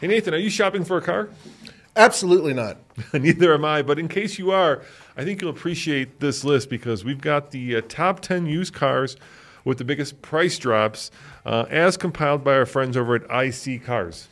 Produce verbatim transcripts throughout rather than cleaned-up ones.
Hey, Nathan, are you shopping for a car? Absolutely not. Neither am I. But in case you are, I think you'll appreciate this list because we've got the uh, top ten used cars with the biggest price drops uh, as compiled by our friends over at iSeeCars.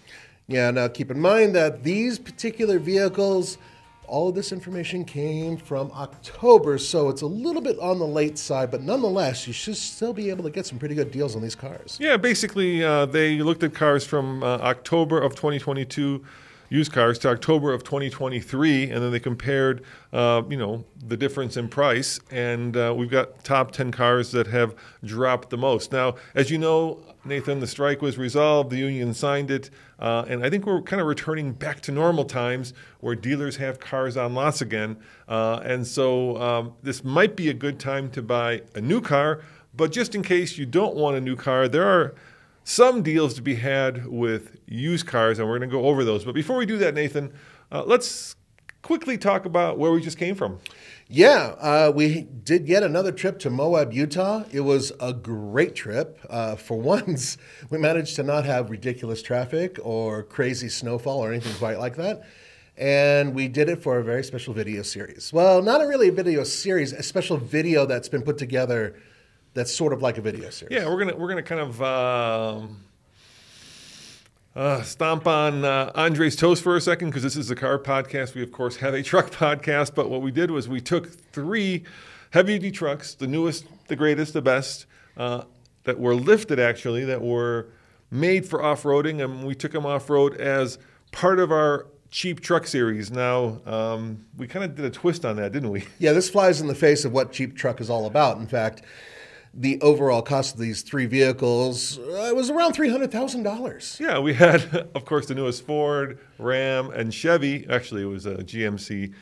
Yeah, now keep in mind that these particular vehicles, all of this information came from October, so it's a little bit on the late side, but nonetheless, you should still be able to get some pretty good deals on these cars. Yeah, basically, uh, they looked at cars from uh, October of twenty twenty-two, used cars, to October of twenty twenty-three, and then they compared, uh, you know, the difference in price, and uh, we've got top ten cars that have dropped the most. Now, as you know, Nathan, the strike was resolved, the union signed it, uh, and I think we're kind of returning back to normal times where dealers have cars on lots again. Uh, and so um, this might be a good time to buy a new car, but just in case you don't want a new car, there are some deals to be had with used cars, and we're going to go over those. But before we do that, Nathan, uh, let's quickly talk about where we just came from. Yeah, uh, we did yet another trip to Moab, Utah. It was a great trip. Uh, for once, we managed to not have ridiculous traffic or crazy snowfall or anything quite like that. And we did it for a very special video series. Well, not a really a video series, a special video that's been put together that's sort of like a video series. Yeah, we're gonna we're gonna kind of um, uh, stomp on uh, Andre's toes for a second because this is a car podcast. We of course have a truck podcast, but what we did was we took three heavy-duty trucks, the newest, the greatest, the best, uh, that were lifted actually, that were made for off-roading, and we took them off-road as part of our Cheap Truck series. Now, um, we kind of did a twist on that, didn't we? Yeah, this flies in the face of what Cheap Truck is all about. In fact, the overall cost of these three vehicles uh, was around three hundred thousand dollars. Yeah, we had, of course, the newest Ford, Ram, and Chevy. Actually, it was a G M C.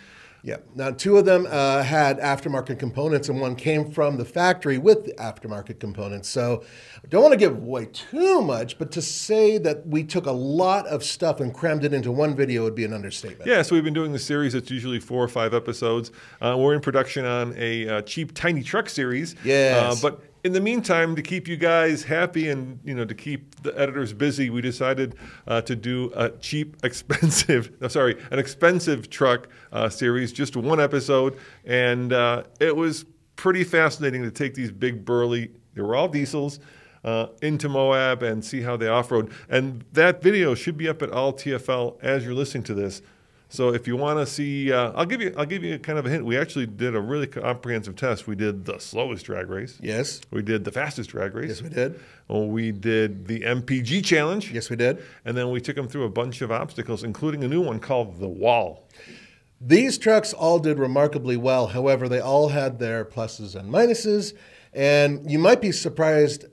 Yeah. Now, two of them uh, had aftermarket components, and one came from the factory with the aftermarket components. So I don't want to give away too much, but to say that we took a lot of stuff and crammed it into one video would be an understatement. Yeah, so we've been doing the series. It's usually four or five episodes. Uh, we're in production on a uh, cheap, tiny truck series. Yes. Uh, but in the meantime, to keep you guys happy and, you know, to keep the editors busy, we decided uh, to do a cheap, expensive, no, sorry, an expensive truck uh, series, just one episode. And uh, it was pretty fascinating to take these big burly, they were all diesels, uh, into Moab and see how they off-road. And that video should be up at All T F L as you're listening to this. So if you want to see, uh, I'll give you, I'll give you kind of a hint. We actually did a really comprehensive test. We did the slowest drag race. Yes. We did the fastest drag race. Yes, we did. Well, we did the M P G challenge. Yes, we did. And then we took them through a bunch of obstacles, including a new one called the Wall. These trucks all did remarkably well. However, they all had their pluses and minuses, and you might be surprised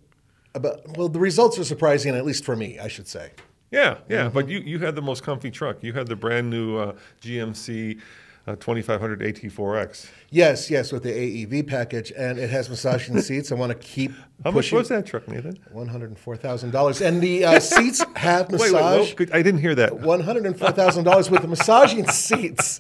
about. Well, the results are surprising, at least for me, I should say. Yeah, yeah, mm-hmm. But you, you had the most comfy truck. You had the brand new uh, G M C uh, twenty-five hundred A T four X. Yes, yes, with the A E V package, and it has massaging seats. I want to keep How pushing. Much was that truck, Nathan? one hundred four thousand dollars, and the uh, seats have massage. Wait, wait, wait, I didn't hear that. one hundred four thousand dollars with the massaging seats.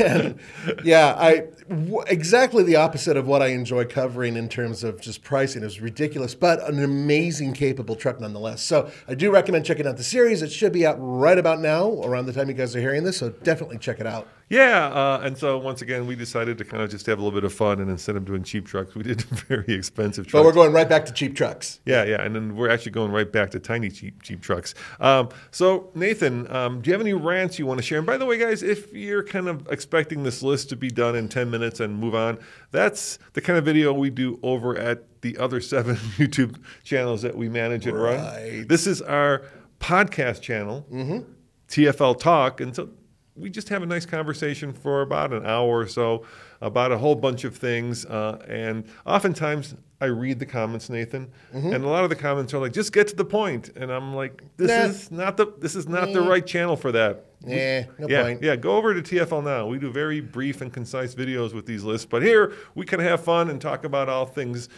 And yeah, I, w exactly the opposite of what I enjoy covering in terms of just pricing. It was ridiculous, but an amazing, capable truck nonetheless. So I do recommend checking out the series. It should be out right about now, around the time you guys are hearing this, so definitely check it out. Yeah, uh, and so once again, we decided to kind of just have a little bit of fun, and instead of doing cheap trucks, we did very expensive trucks. But we're going right back to cheap trucks. Yeah, yeah, and then we're actually going right back to tiny cheap cheap trucks. Um, so, Nathan, um, do you have any rants you want to share? And by the way, guys, if you're kind of expecting this list to be done in ten minutes and move on, that's the kind of video we do over at the other seven YouTube channels that we manage and run. Right. This is our podcast channel, mm-hmm. T F L Talk, and so we just have a nice conversation for about an hour or so about a whole bunch of things. Uh, and oftentimes I read the comments, Nathan, mm-hmm. and a lot of the comments are like, just get to the point. And I'm like, this nah. is not the this is not nah. the right channel for that. Nah, no yeah, point. Yeah, go over to T F L Now. We do very brief and concise videos with these lists. But here we can have fun and talk about all things.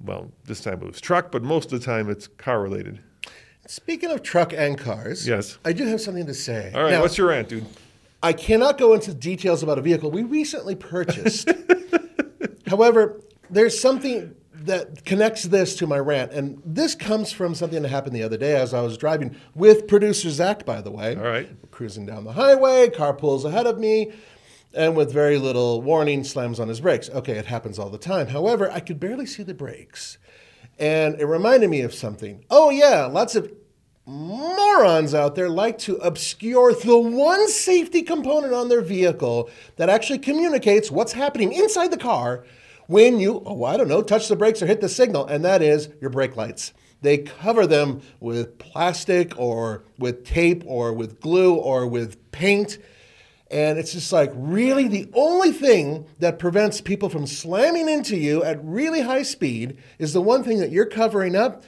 Well, this time it was truck, but most of the time it's car related. Speaking of truck and cars, yes, I do have something to say. All right, now, what's your rant, dude? I cannot go into details about a vehicle we recently purchased. However, there's something that connects this to my rant, and this comes from something that happened the other day as I was driving with producer Zach, by the way. All right. Cruising down the highway, car pulls ahead of me, and with very little warning, slams on his brakes. Okay, it happens all the time. However, I could barely see the brakes, and it reminded me of something. Oh yeah, lots of morons out there like to obscure the one safety component on their vehicle that actually communicates what's happening inside the car when you, oh, I don't know, touch the brakes or hit the signal, and that is your brake lights. They cover them with plastic or with tape or with glue or with paint. And it's just like, really, the only thing that prevents people from slamming into you at really high speed is the one thing that you're covering up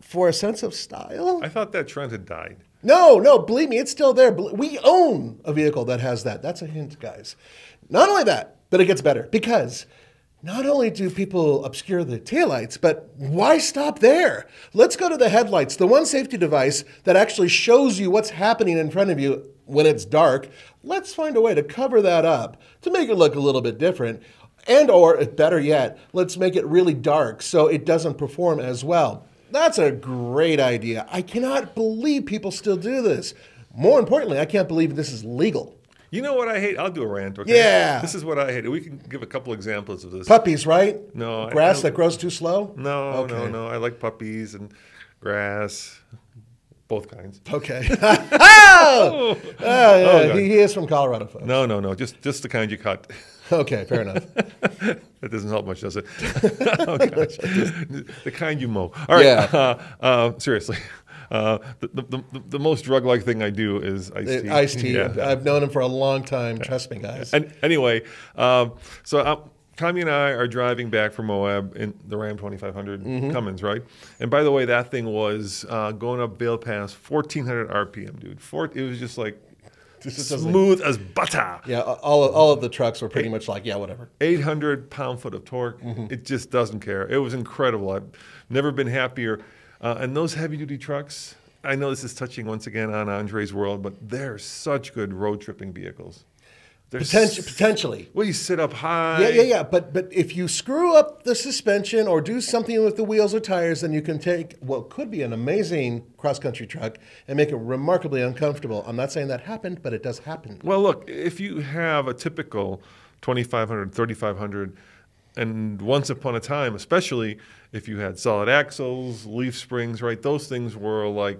for a sense of style? I thought that trend had died. No, no, believe me, it's still there. We own a vehicle that has that. That's a hint, guys. Not only that, but it gets better, because not only do people obscure the taillights, but why stop there? Let's go to the headlights, the one safety device that actually shows you what's happening in front of you when it's dark. Let's find a way to cover that up to make it look a little bit different. And or, better yet, let's make it really dark so it doesn't perform as well. That's a great idea. I cannot believe people still do this. More importantly, I can't believe this is legal. You know what I hate? I'll do a rant. Okay? Yeah. This is what I hate. We can give a couple examples of this. Puppies, right? No. Grass that grows too slow? No, okay. no, no. I like puppies and grass, both kinds. Okay. oh! oh, yeah. oh he, he is from Colorado, folks. No, no, no. Just, just the kind you cut. Okay, fair enough. That doesn't help much, does it? Oh, gosh. The kind you mow. All right. Yeah. Uh, uh, seriously. Uh, the, the, the, the most drug-like thing I do is iced tea. Iced tea. Yeah. I've known him for a long time. Yeah. Trust me, guys. And anyway, um, so uh, Kami and I are driving back from Moab in the Ram twenty-five hundred mm-hmm. Cummins, right? And by the way, that thing was uh, going up Vail Pass, fourteen hundred R P M, dude. Four, it was just like this smooth as butter. Yeah, all of, all of the trucks were pretty Eight, much like, yeah, whatever. eight hundred pound-foot of torque. Mm-hmm. It just doesn't care. It was incredible. I've never been happier. Uh, and those heavy-duty trucks, I know this is touching once again on Andre's world, but they're such good road-tripping vehicles. Potenti potentially. Well, you sit up high. Yeah, yeah, yeah. But, but if you screw up the suspension or do something with the wheels or tires, then you can take what could be an amazing cross-country truck and make it remarkably uncomfortable. I'm not saying that happened, but it does happen. Well, look, if you have a typical twenty-five hundred, thirty-five hundred, and once upon a time, especially if you had solid axles, leaf springs, right? Those things were like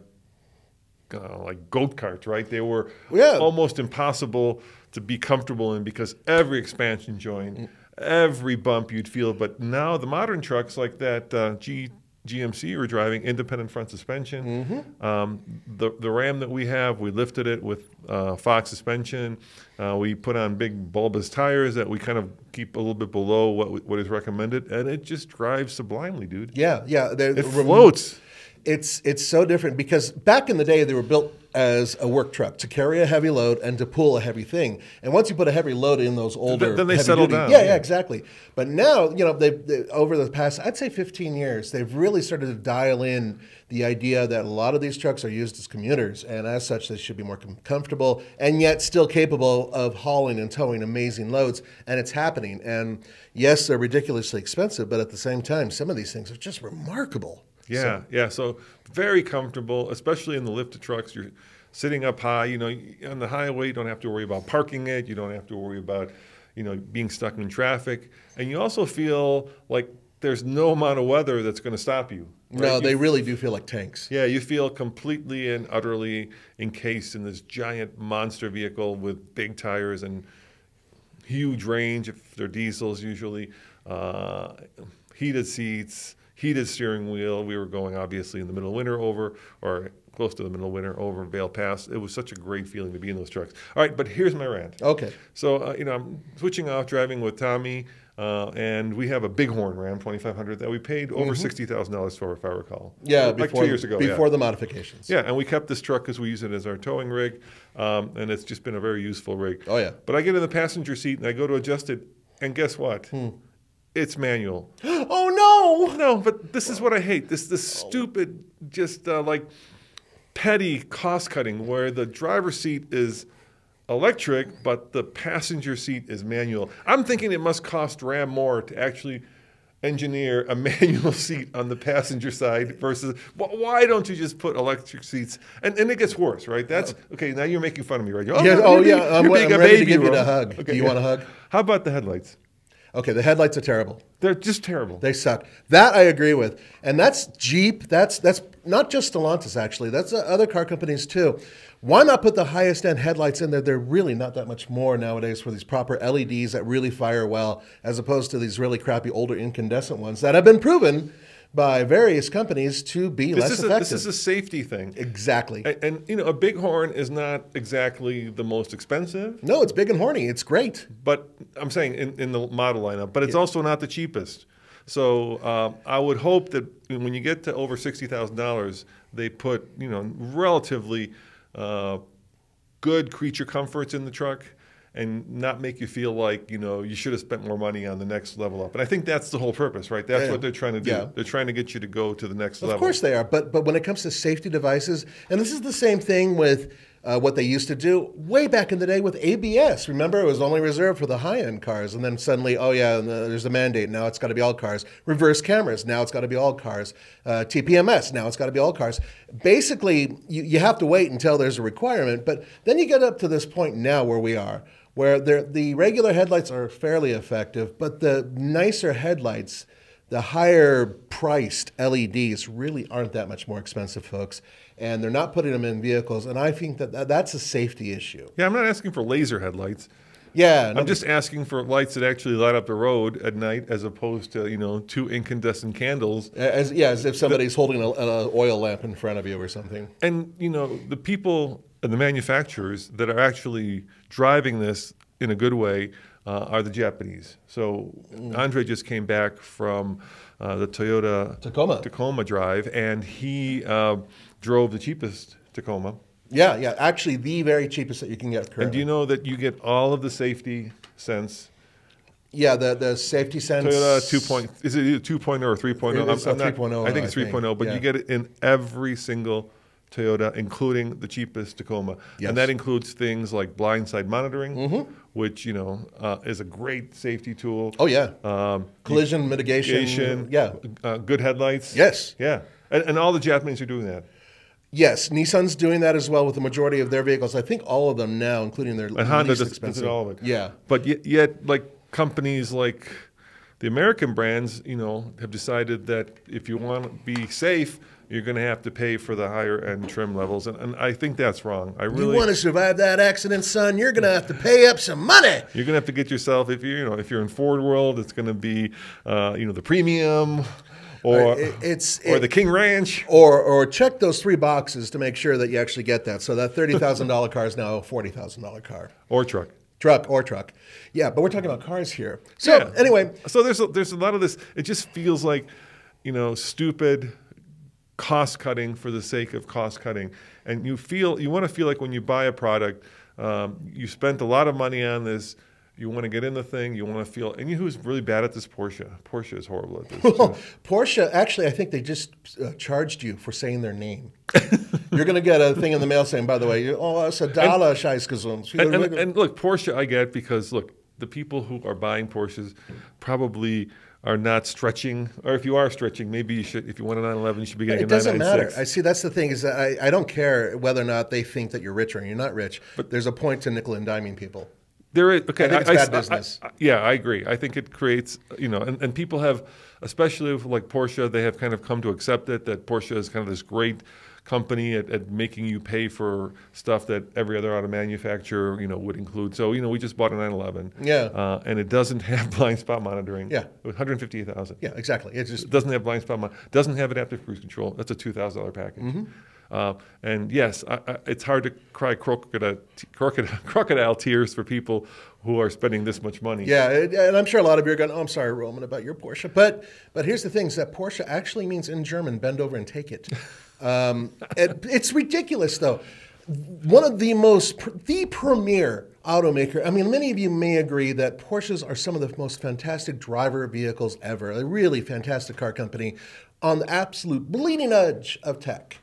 uh, like goat carts, right? They were yeah. almost impossible to be comfortable in because every expansion joint, every bump you'd feel. But now the modern trucks like that uh, G GMC were driving, independent front suspension. Mm-hmm. um, the, the Ram that we have, we lifted it with uh, Fox suspension. Uh, we put on big bulbous tires that we kind of keep a little bit below what, what is recommended, and it just drives sublimely, dude. Yeah, yeah. It floats. It's, it's so different because back in the day, they were built as a work truck to carry a heavy load and to pull a heavy thing. And once you put a heavy load in those older, then they settle down. Yeah, yeah, exactly. But now, you know, they've, they, over the past, I'd say fifteen years, they've really started to dial in the idea that a lot of these trucks are used as commuters, and as such, they should be more com comfortable and yet still capable of hauling and towing amazing loads. And it's happening. And yes, they're ridiculously expensive, but at the same time, some of these things are just remarkable. Yeah, so. yeah. So very comfortable, especially in the lifted trucks. You're sitting up high. You know, on the highway, you don't have to worry about parking it. You don't have to worry about, you know, being stuck in traffic. And you also feel like there's no amount of weather that's going to stop you. Right? No, they you, really do feel like tanks. Yeah, you feel completely and utterly encased in this giant monster vehicle with big tires and huge range, if they're diesels usually, uh, heated seats. Heated steering wheel. We were going obviously in the middle of winter over, or close to the middle of winter over Vail Pass. It was such a great feeling to be in those trucks. All right, but here's my rant. Okay. So, uh, you know, I'm switching off driving with Tommy, uh, and we have a Bighorn Ram twenty-five hundred that we paid over mm-hmm. sixty thousand dollars for, if I recall. Yeah, like before, two years ago. Before yeah. the modifications. Yeah, and we kept this truck because we use it as our towing rig, um, and it's just been a very useful rig. Oh, yeah. But I get in the passenger seat and I go to adjust it, and guess what? Hmm. It's manual. Oh, no. No, but this is what I hate. This this stupid, just uh, like petty cost cutting where the driver's seat is electric, but the passenger seat is manual. I'm thinking it must cost Ram more to actually engineer a manual seat on the passenger side versus, well, why don't you just put electric seats? And and it gets worse, right? That's okay. Now you're making fun of me, right? You're, oh, yeah, you're, oh, yeah. You're I'm, being I'm a ready baby to give roll. you the hug. Okay, Do you yeah. want a hug? How about the headlights? Okay, the headlights are terrible. They're just terrible. They suck. That I agree with, and that's Jeep. That's that's not just Stellantis actually. That's other car companies too. Why not put the highest end headlights in there? They're really not that much more nowadays for these proper L E Ds that really fire well, as opposed to these really crappy older incandescent ones that have been proven by various companies to be this less is a, effective. This is a safety thing. Exactly. And, and you know, a big horn is not exactly the most expensive. No, it's big and horny. It's great. But I'm saying in, in the model lineup, but it's yeah. also not the cheapest. So uh, I would hope that when you get to over sixty thousand dollars, they put, you know, relatively Uh, good creature comforts in the truck and not make you feel like, you know, you should have spent more money on the next level up. And I think that's the whole purpose, right? That's yeah. what they're trying to do. Yeah. They're trying to get you to go to the next level. Of course they are. But, but when it comes to safety devices, and this is the same thing with uh, what they used to do way back in the day with A B S. Remember, it was only reserved for the high-end cars. And then suddenly, oh, yeah, there's a mandate. Now it's got to be all cars. Reverse cameras. Now it's got to be all cars. Uh, T P M S. Now it's got to be all cars. Basically, you, you have to wait until there's a requirement. But then you get up to this point now where we are, where the regular headlights are fairly effective, but the nicer headlights, the higher priced L E Ds really aren't that much more expensive, folks. And they're not putting them in vehicles. And I think that that's a safety issue. Yeah, I'm not asking for laser headlights. Yeah. No, I'm just asking for lights that actually light up the road at night as opposed to, you know, two incandescent candles. As, yeah, as if somebody's the, holding an oil lamp in front of you or something. And, you know, the people... and the manufacturers that are actually driving this in a good way uh, are the Japanese. So Andre just came back from uh, the Toyota Tacoma. Tacoma drive, and he uh, drove the cheapest Tacoma. Yeah, yeah, actually the very cheapest that you can get currently. And do you know that you get all of the safety sense? Yeah, the, the safety sense. Toyota two point, is it two point oh or three point oh? I'm, I'm three point oh. I think it's three point oh, but yeah. you get it in every single Toyota, including the cheapest Tacoma. Yes. And that includes things like blindside monitoring, mm-hmm. which, you know, uh, is a great safety tool. Oh, yeah. Um, Collision mitigation. mitigation. Yeah. Uh, good headlights. Yes. Yeah. And, and all the Japanese are doing that. Yes. Nissan's doing that as well with the majority of their vehicles. I think all of them now, including their and Honda least does, expensive. Does all of it. Yeah. But yet, yet, like, companies like the American brands, you know, have decided that if you want to be safe, you're going to have to pay for the higher-end trim levels, and, and I think that's wrong. I really you want to survive that accident, son. You're going to have to pay up some money. You're going to have to get yourself if you you know if you're in Ford World, it's going to be uh, you know the premium, or it, it's or it, the King Ranch, or or check those three boxes to make sure that you actually get that. So that thirty thousand dollar car is now a forty thousand dollar car or truck. Truck or truck. Yeah, but we're talking about cars here. So yeah. anyway, so there's a, there's a lot of this. It just feels like you know stupid. cost cutting for the sake of cost cutting, and you feel you want to feel like when you buy a product, um, you spent a lot of money on this. You want to get in the thing. You want to feel. And you know who's really bad at this? Porsche. Porsche is horrible at this. Well, Porsche. Actually, I think they just uh, charged you for saying their name. You're going to get a thing in the mail saying, by the way, oh, it's a dollar scheißgesund. And, and, and look, Porsche, I get because look, the people who are buying Porsches probably are not stretching, or if you are stretching, maybe you should, if you want a nine eleven, you should be getting it a nine ninety-six. It doesn't matter. I see, that's the thing, is that I, I don't care whether or not they think that you're rich or you're not rich, but there's a point to nickel and diming people. There is, okay. I think it's I, bad I, business. I, I, yeah, I agree. I think it creates, you know, and, and people have, especially with like Porsche, they have kind of come to accept it, that Porsche is kind of this great company at, at making you pay for stuff that every other auto manufacturer, you know, would include. So, you know, we just bought a nine eleven. Yeah. Uh, and it doesn't have blind spot monitoring. Yeah. It was one hundred fifty thousand dollars. Yeah, exactly. It just it doesn't have blind spot monitoring. Doesn't have adaptive cruise control. That's a two thousand dollar package. Mm-hmm. Uh, and yes, I, I, it's hard to cry crocodile, crocodile, crocodile tears for people who are spending this much money. Yeah, and I'm sure a lot of you are going, oh, I'm sorry, Roman, about your Porsche. But but here's the thing, is that Porsche actually means in German, bend over and take it. Um, it it's ridiculous, though. One of the most, the premier automaker, I mean, many of you may agree that Porsches are some of the most fantastic driver vehicles ever. A really fantastic car company on the absolute bleeding edge of tech.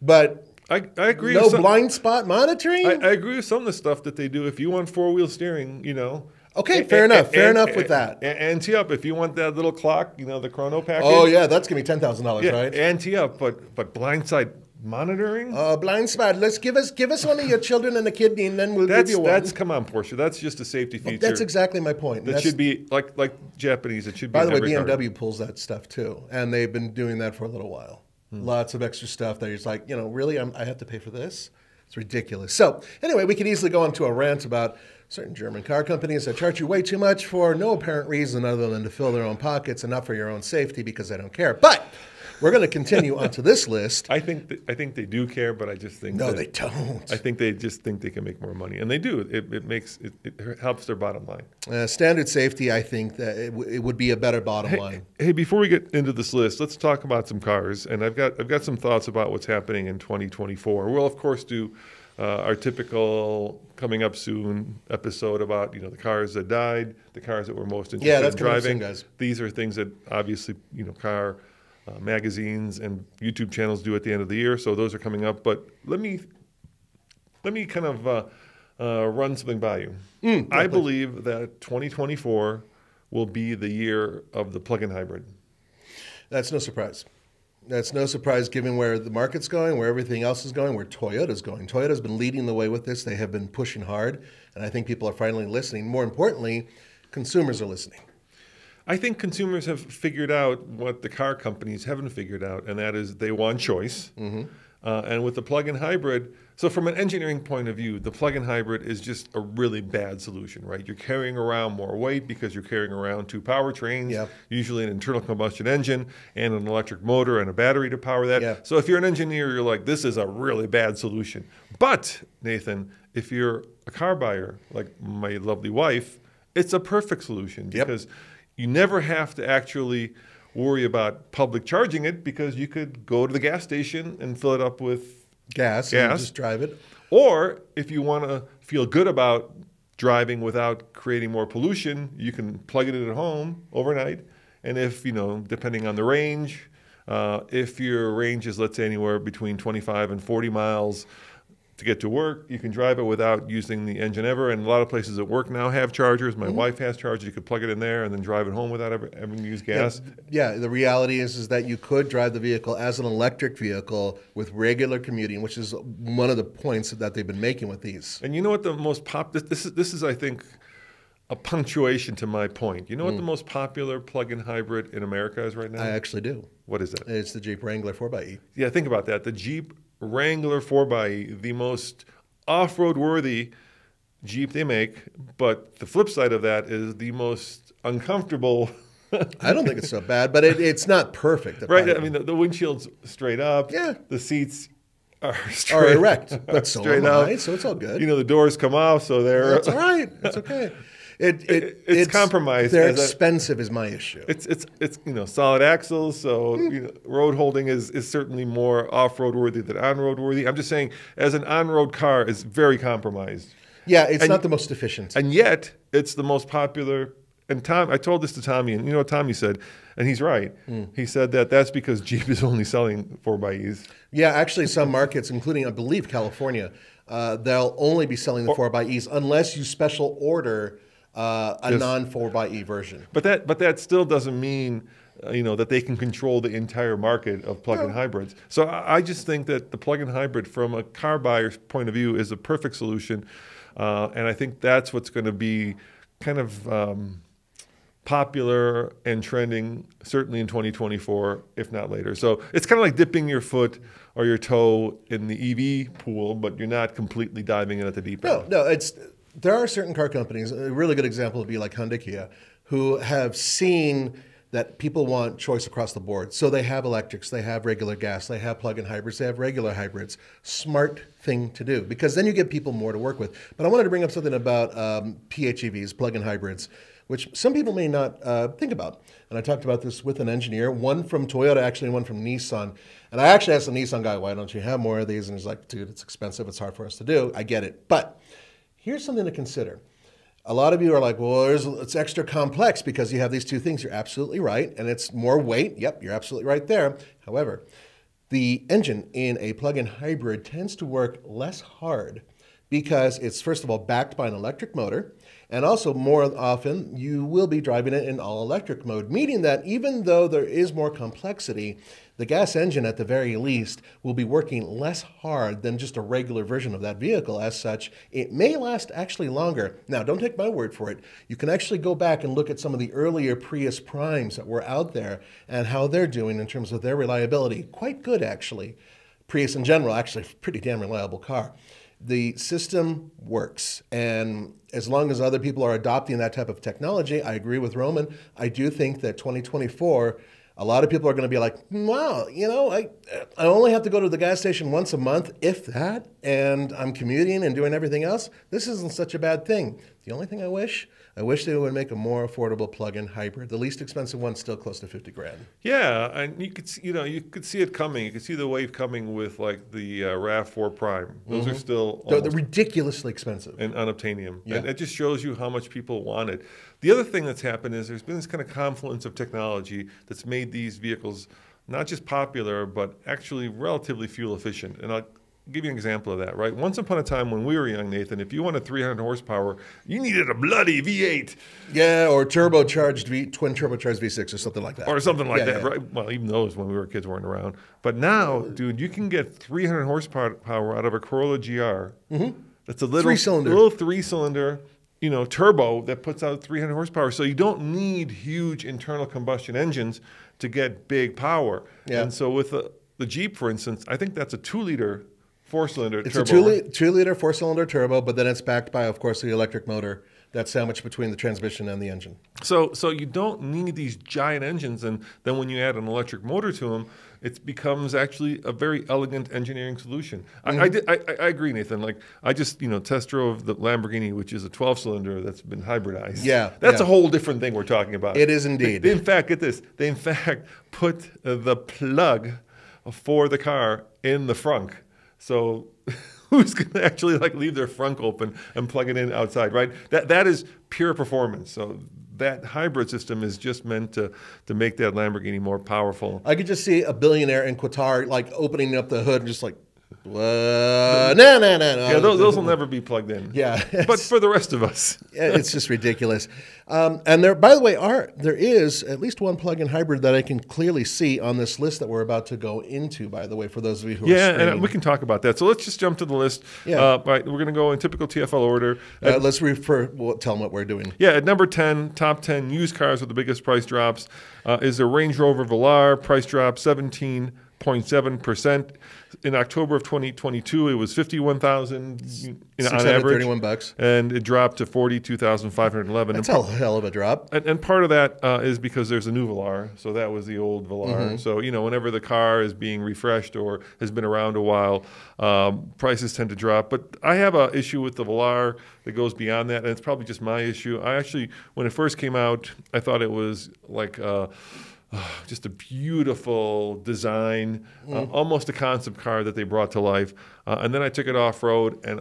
But I, I agree no with some, blind spot monitoring? I, I agree with some of the stuff that they do. If you want four-wheel steering, you know. Okay, fair and, enough. And, fair and, enough with and, that. And, and tee up if you want that little clock, you know, the chrono package. Oh yeah, that's gonna be ten thousand yeah, dollars, right? And tee up, but but blindside monitoring. Uh, blind spot. Let's give us give us one of your children and a kidney, and then we'll that's, give you one. That's come on, Porsche. That's just a safety feature. Well, that's exactly my point. That that's, should be like like Japanese. It should be. By the way, B M W car. pulls that stuff too, and they've been doing that for a little while. Hmm. Lots of extra stuff that you're just like, you know, really, I'm, I have to pay for this. It's ridiculous. So anyway, we could easily go on to a rant about certain German car companies that charge you way too much for no apparent reason other than to fill their own pockets and not for your own safety because they don't care. But we're going to continue onto this list. I think th I think they do care, but I just think no, that, they don't. I think they just think they can make more money, and they do. It, it makes it, it helps their bottom line. Uh, standard safety, I think that it, w it would be a better bottom hey, line. Hey, before we get into this list, let's talk about some cars, and I've got I've got some thoughts about what's happening in twenty twenty-four. We'll of course do uh, our typical coming up soon episode about you know the cars that died, the cars that were most interested yeah, that's in driving. Soon, guys. These are things that obviously you know car. Uh, magazines and YouTube channels do at the end of the year, so those are coming up. But let me let me kind of uh, uh, run something by you. Mm, I please. believe that twenty twenty-four will be the year of the plug-in hybrid. That's no surprise. That's no surprise given where the market's going, where everything else is going, where Toyota's going. Toyota's been leading the way with this. They have been pushing hard, and I think people are finally listening. More importantly, consumers are listening. I think consumers have figured out what the car companies haven't figured out, and that is they want choice. Mm-hmm. uh, and with the plug-in hybrid, so from an engineering point of view, the plug-in hybrid is just a really bad solution, right? You're carrying around more weight because you're carrying around two powertrains, yep. usually an internal combustion engine and an electric motor and a battery to power that. Yep. So if you're an engineer, you're like, this is a really bad solution. But, Nathan, if you're a car buyer, like my lovely wife, it's a perfect solution because yep. you never have to actually worry about public charging it because you could go to the gas station and fill it up with gas, gas. and just drive it. Or if you want to feel good about driving without creating more pollution, you can plug it in at home overnight. And if, you know, depending on the range, uh, if your range is, let's say, anywhere between twenty-five and forty miles to get to work, you can drive it without using the engine ever. And a lot of places at work now have chargers. My mm-hmm. wife has chargers. You could plug it in there and then drive it home without ever having to use gas. Yeah, yeah, the reality is, is that you could drive the vehicle as an electric vehicle with regular commuting, which is one of the points that they've been making with these. And you know what the most pop... This, this, is, this is, I think, a punctuation to my point. You know what mm. the most popular plug-in hybrid in America is right now? I actually do. What is that? It's the Jeep Wrangler four by E. Yeah, think about that. The Jeep Wrangler four by E, the most off-road worthy Jeep they make, but the flip side of that is the most uncomfortable. I don't think it's so bad, but it, it's not perfect. Right, I mean, the, the windshield's straight up. Yeah. The seats are straight are erect, but so straight up. High, so it's all good. You know, the doors come off, so they're... That's all right. It's okay. It, it, it, it's, it's compromised. They're expensive a, is my issue. It's, it's, it's you know, solid axles, so mm. you know, road holding is, is certainly more off-road worthy than on-road worthy. I'm just saying, as an on-road car, it's very compromised. Yeah, it's and, not the most efficient. And yet, it's the most popular. And Tom, I told this to Tommy, and you know what Tommy said? And he's right. Mm. He said that that's because Jeep is only selling four by E's. Yeah, actually some markets, including, I believe, California, uh, they'll only be selling the four by E's unless you special order Uh, a yes. non four by E version. But that but that still doesn't mean uh, you know that they can control the entire market of plug-in no. hybrids. So I, I just think that the plug-in hybrid from a car buyer's point of view is a perfect solution. Uh, and I think that's what's going to be kind of um, popular and trending certainly in twenty twenty-four, if not later. So it's kind of like dipping your foot or your toe in the E V pool, but you're not completely diving in at the deep end. No, no, it's... There are certain car companies, a really good example would be like Hyundai Kia, who have seen that people want choice across the board. So they have electrics, they have regular gas, they have plug-in hybrids, they have regular hybrids. Smart thing to do, because then you give people more to work with. But I wanted to bring up something about um, P H E Vs, plug-in hybrids, which some people may not uh, think about. And I talked about this with an engineer, one from Toyota, actually, one from Nissan. And I actually asked the Nissan guy, why don't you have more of these? And he's like, dude, it's expensive, it's hard for us to do. I get it, but here's something to consider. A lot of you are like, well, it's extra complex because you have these two things. You're absolutely right. And it's more weight. Yep, you're absolutely right there. However, the engine in a plug-in hybrid tends to work less hard because it's, first of all, backed by an electric motor. And also, more often, you will be driving it in all-electric mode, meaning that even though there is more complexity, the gas engine, at the very least, will be working less hard than just a regular version of that vehicle. As such, it may last actually longer. Now, don't take my word for it. You can actually go back and look at some of the earlier Prius Primes that were out there and how they're doing in terms of their reliability. Quite good, actually. Prius, in general, actually pretty damn reliable car. The system works, and as long as other people are adopting that type of technology, I agree with Roman. I do think that twenty twenty-four, a lot of people are going to be like, wow, you know, I, I only have to go to the gas station once a month, if that, and I'm commuting and doing everything else. This isn't such a bad thing. The only thing I wish, I wish they would make a more affordable plug-in hybrid. The least expensive one's still close to fifty grand. Yeah, and you could see, you know, you could see it coming. You could see the wave coming with like the uh, RAV four Prime. Those mm-hmm. are still they're, they're ridiculously expensive and unobtainium. Yeah. And it just shows you how much people want it. The other thing that's happened is there's been this kind of confluence of technology that's made these vehicles not just popular but actually relatively fuel efficient. And I'll give you an example of that, right? Once upon a time when we were young, Nathan, if you wanted three hundred horsepower, you needed a bloody V eight. Yeah, or turbocharged V, twin turbocharged V six or something like that. Or something like yeah, that, yeah. right? Well, even those when we were kids weren't around. But now, dude, you can get three hundred horsepower out of a Corolla G R. Mm-hmm. That's a little three-cylinder. little three-cylinder, you know, turbo that puts out three hundred horsepower. So you don't need huge internal combustion engines to get big power. Yeah. And so with the, the Jeep, for instance, I think that's a two-liter four-cylinder turbo. It's a two-liter, two-liter four-cylinder turbo, but then it's backed by, of course, the electric motor that's sandwiched between the transmission and the engine. So, so you don't need these giant engines, and then when you add an electric motor to them, it becomes actually a very elegant engineering solution. Mm-hmm. I, I, did, I, I agree, Nathan. Like I just, you know, test drove the Lamborghini, which is a twelve-cylinder that's been hybridized. Yeah, that's yeah. a whole different thing we're talking about. It is indeed. They, they in fact, get this. They in fact put the plug for the car in the frunk. So who's going to actually like leave their frunk open and plug it in outside, right? That that is pure performance. So that hybrid system is just meant to to make that Lamborghini more powerful. I could just see a billionaire in Qatar like opening up the hood and just like, no, no, no, no. Yeah, those, those will never be plugged in. Yeah, but for the rest of us, it's just ridiculous. Um, and there, by the way, are there is at least one plug-in hybrid that I can clearly see on this list that we're about to go into. By the way, for those of you who yeah, are yeah, and we can talk about that. So let's just jump to the list. Yeah, uh, right, we're going to go in typical T F L order. At, uh, let's refer. We'll tell them what we're doing. Yeah, at number ten, top ten used cars with the biggest price drops uh, is the Range Rover Velar. Price drop seventeen. zero point seven percent. In October of twenty twenty-two, it was fifty-one thousand on average, thirty-one bucks, and it dropped to forty-two thousand five hundred eleven. That's a hell of a drop. And, and part of that uh, is because there's a new Velar, so that was the old Velar. Mm-hmm. So you know, whenever the car is being refreshed or has been around a while, um, prices tend to drop. But I have an issue with the Velar that goes beyond that, and it's probably just my issue. I actually, when it first came out, I thought it was like. Uh, Oh, just a beautiful design, mm. uh, almost a concept car that they brought to life. Uh, and then I took it off-road, and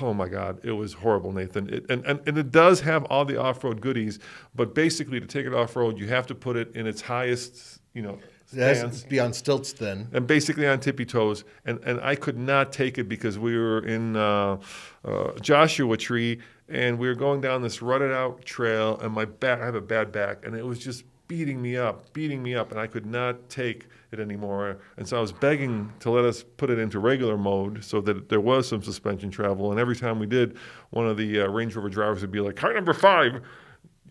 oh my God, it was horrible, Nathan. It, and, and, and it does have all the off-road goodies, but basically to take it off-road, you have to put it in its highest, you know, it has to be on stilts then. And basically on tippy-toes. And, and I could not take it because we were in uh, uh, Joshua Tree, and we were going down this rutted-out trail, and my back, I have a bad back, and it was just beating me up, beating me up, and I could not take it anymore. And so I was begging to let us put it into regular mode so that there was some suspension travel. And every time we did, one of the uh, Range Rover drivers would be like, car number five,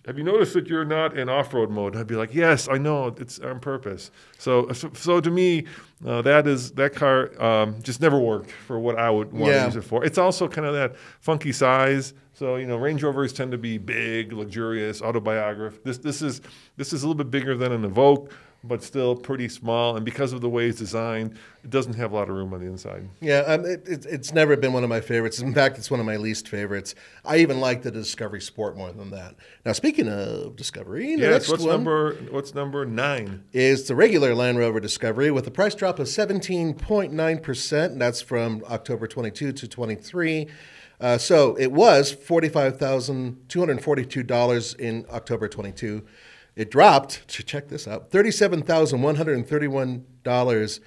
have you noticed that you're not in off-road mode? And I'd be like, yes, I know, it's on purpose. So so, so to me, uh, that is that car um, just never worked for what I would want yeah. to use it for. It's also kind of that funky size. So, you know, Range Rovers tend to be big, luxurious, autobiographical. This, this, is, this is a little bit bigger than an Evoque, but still pretty small. And because of the way it's designed, it doesn't have a lot of room on the inside. Yeah, um, it, it, it's never been one of my favorites. In fact, it's one of my least favorites. I even like the Discovery Sport more than that. Now, speaking of Discovery, yeah, the next what's one number, what's number nine? Is the regular Land Rover Discovery with a price drop of seventeen point nine percent. That's from October twenty-two to twenty-three. Uh, so it was forty-five thousand two hundred forty-two dollars in October twenty-two. It dropped, to check this out, thirty-seven thousand one hundred thirty-one dollars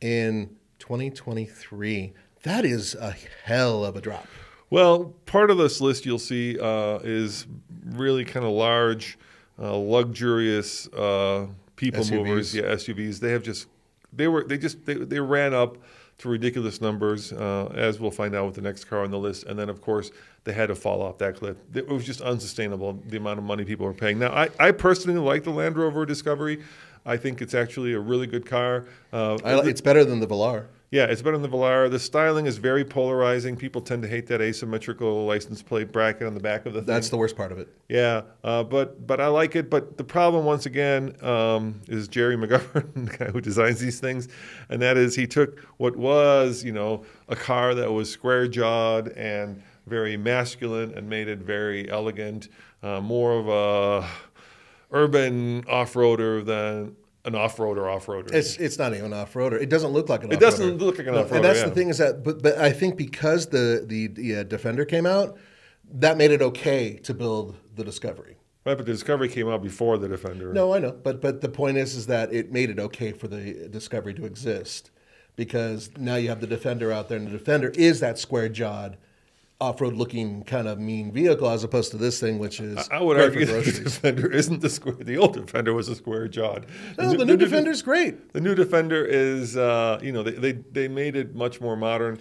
in twenty twenty-three. That is a hell of a drop. Well, part of this list you'll see uh, is really kind of large, uh, luxurious uh, people S U Vs. Movers, yeah, S U Vs. They have just they were they just they, they ran up to ridiculous numbers, uh, as we'll find out with the next car on the list. And then, of course, they had to fall off that cliff. It was just unsustainable, the amount of money people were paying. Now, I, I personally like the Land Rover Discovery. I think it's actually a really good car. Uh, I, it's better than the Velar. Yeah, it's better than the Velar. The styling is very polarizing. People tend to hate that asymmetrical license plate bracket on the back of the thing. That's the worst part of it. Yeah, uh, but but I like it. But the problem, once again, um, is Gerry McGovern, the guy who designs these things, and that is he took what was, you know, a car that was square-jawed and very masculine and made it very elegant, uh, more of a urban off-roader than an off-roader off-roader. It's, it's not even an off-roader. It doesn't look like an off-roader. It doesn't look like an off-roader, And that's yeah. the thing is that, but, but I think because the, the, the uh, Defender came out, that made it okay to build the Discovery. Right, but the Discovery came out before the Defender. No, I know. But, but the point is, is that it made it okay for the Discovery to exist because now you have the Defender out there, and the Defender is that square-jawed, off-road looking kind of mean vehicle as opposed to this thing, which is I would argue that the Defender isn't the square. The old Defender was a square jawed. The no, new, the new, new Defender's great. The new Defender is, uh, you know, they, they, they made it much more modern.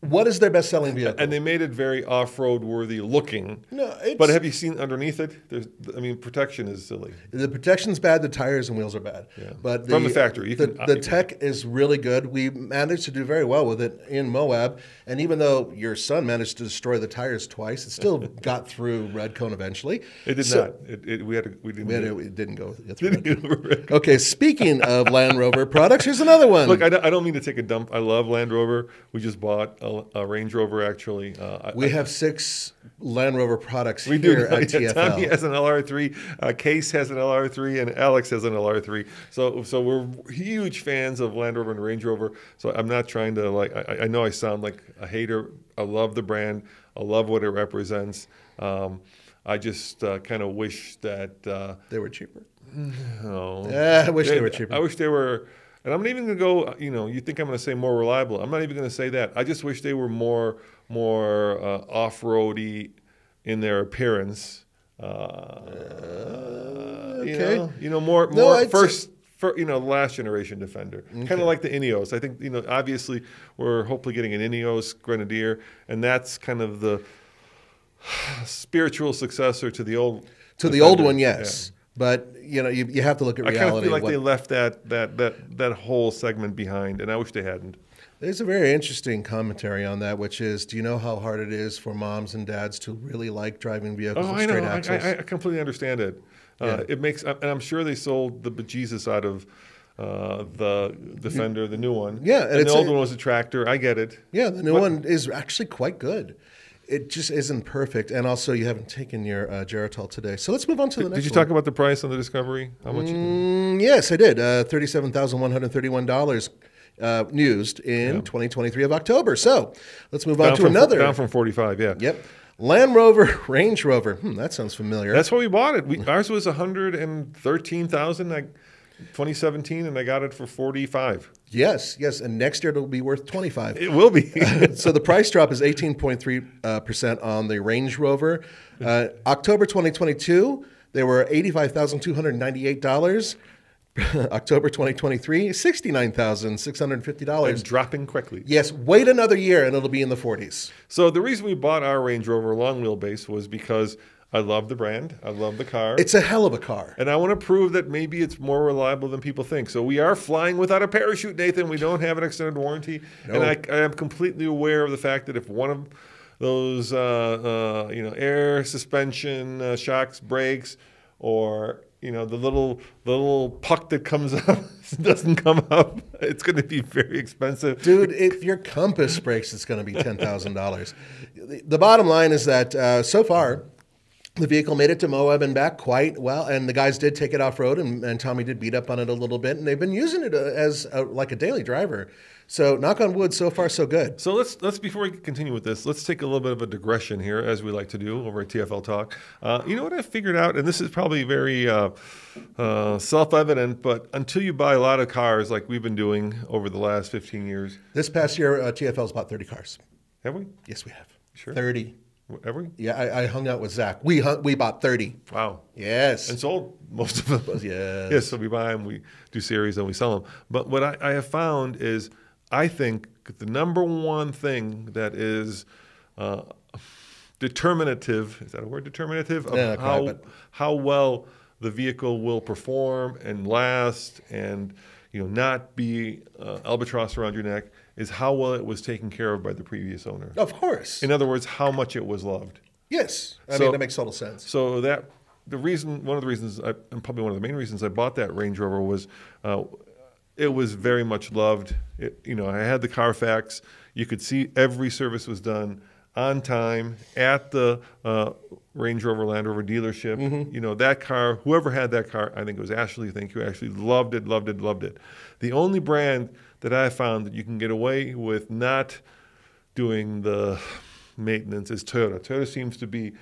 What is their best-selling vehicle? And they made it very off-road worthy looking. No, it's, but have you seen underneath it? There's, I mean, protection is silly. The protection's bad. The tires and wheels are bad. Yeah. But the, from the factory, you the, can, the tech can. is really good. We managed to do very well with it in Moab. And even though your son managed to destroy the tires twice, it still got through Red Cone eventually. It did so, not. It, it, we had. A, we didn't. We had a, it didn't go through. Didn't go through. Okay. Speaking of Land Rover products, here's another one. Look, I don't, I don't mean to take a dump. I love Land Rover. We just bought a Uh, Range Rover, actually. Uh, we I, have six Land Rover products we here do. at yeah, T F L. Tommy has an L R three, uh, Case has an L R three, and Alex has an L R three. So, so we're huge fans of Land Rover and Range Rover. So I'm not trying to, like, I, I know I sound like a hater. I love the brand. I love what it represents. Um, I just uh, kind of wish that... Uh, they were cheaper. No. Uh, I wish they, they were cheaper. I wish they were... And I'm not even going to go, you know, you think I'm going to say more reliable. I'm not even going to say that. I just wish they were more more uh, off-roady in their appearance. Uh, uh, okay. You know, you know more, no, more first, for, you know, last generation Defender. Okay. Kind of like the Ineos. I think, you know, obviously we're hopefully getting an Ineos Grenadier, and that's kind of the spiritual successor to the old To Defender. the old one, yes. Yeah. But, you know, you, you have to look at reality. I kind of feel like what, they left that, that, that, that whole segment behind, and I wish they hadn't. There's a very interesting commentary on that, which is, do you know how hard it is for moms and dads to really like driving vehicles oh, with straight axles? I, I, I completely understand it. Yeah. Uh, it makes, and I'm sure they sold the bejesus out of uh, the Defender, the new one. Yeah. And, and the old a, one was a tractor. I get it. Yeah, the new but, one is actually quite good. It just isn't perfect, and also you haven't taken your uh, Geritol today. So let's move on to the next one. Did you talk about the price on the Discovery? How much? Mm, yes, I did. Uh, Thirty-seven thousand one hundred thirty-one dollars, uh, used in twenty twenty-three of October. So let's move on to another. Down from forty-five. Yeah. Yep. Land Rover, Range Rover. Hmm, that sounds familiar. That's why we bought it. We, ours was one hundred and thirteen thousand. I twenty seventeen, and I got it for forty-five. Yes, yes, and next year it'll be worth twenty-five. It will be. So the price drop is eighteen point three percent uh, on the Range Rover. Uh, October twenty twenty-two, they were eighty-five thousand two hundred ninety-eight dollars. October twenty twenty-three, sixty-nine thousand six hundred fifty dollars. And dropping quickly. Yes, wait another year, and it'll be in the forties. So the reason we bought our Range Rover long wheelbase was because I love the brand. I love the car. It's a hell of a car. And I want to prove that maybe it's more reliable than people think. So we are flying without a parachute, Nathan. We don't have an extended warranty. No. And I, I am completely aware of the fact that if one of those uh, uh, you know, air suspension uh, shocks breaks, or you know, the little the little puck that comes up doesn't come up, it's going to be very expensive. Dude, if your compass breaks, it's going to be ten thousand dollars. The bottom line is that uh, so far, The vehicle made it to Moab and back quite well, and the guys did take it off-road, and, and Tommy did beat up on it a little bit, and they've been using it as a, like a daily driver. So knock on wood, so far so good. So let's, let's before we continue with this, let's take a little bit of a digression here, as we like to do over at T F L Talk. Uh, you know what I figured out, and this is probably very uh, uh, self-evident, but until you buy a lot of cars like we've been doing over the last fifteen years. This past year, uh, T F L's bought thirty cars. Have we? Yes, we have. Sure. thirty. Every? Yeah, I, I hung out with Zach. We hung, we bought thirty. Wow. Yes. And sold most of them. Yes. Yes, so we buy them, we do series, and we sell them. But what I, I have found is I think the number one thing that is uh, determinative, is that a word, determinative? Of yeah, how, quite, how well the vehicle will perform and last and you know not be uh, albatross around your neck, is how well it was taken care of by the previous owner. Of course. In other words, how much it was loved. Yes. I so, mean, that makes total sense. So that the reason, one of the reasons, I, and probably one of the main reasons I bought that Range Rover was uh, it was very much loved. It, you know, I had the Carfax. You could see every service was done on time at the uh, Range Rover Land Rover dealership. Mm-hmm. You know, that car, whoever had that car, I think it was Ashley, thank you, Ashley, loved it, loved it, loved it. The only brand that I found that you can get away with not doing the maintenance is Toyota. Toyota seems to be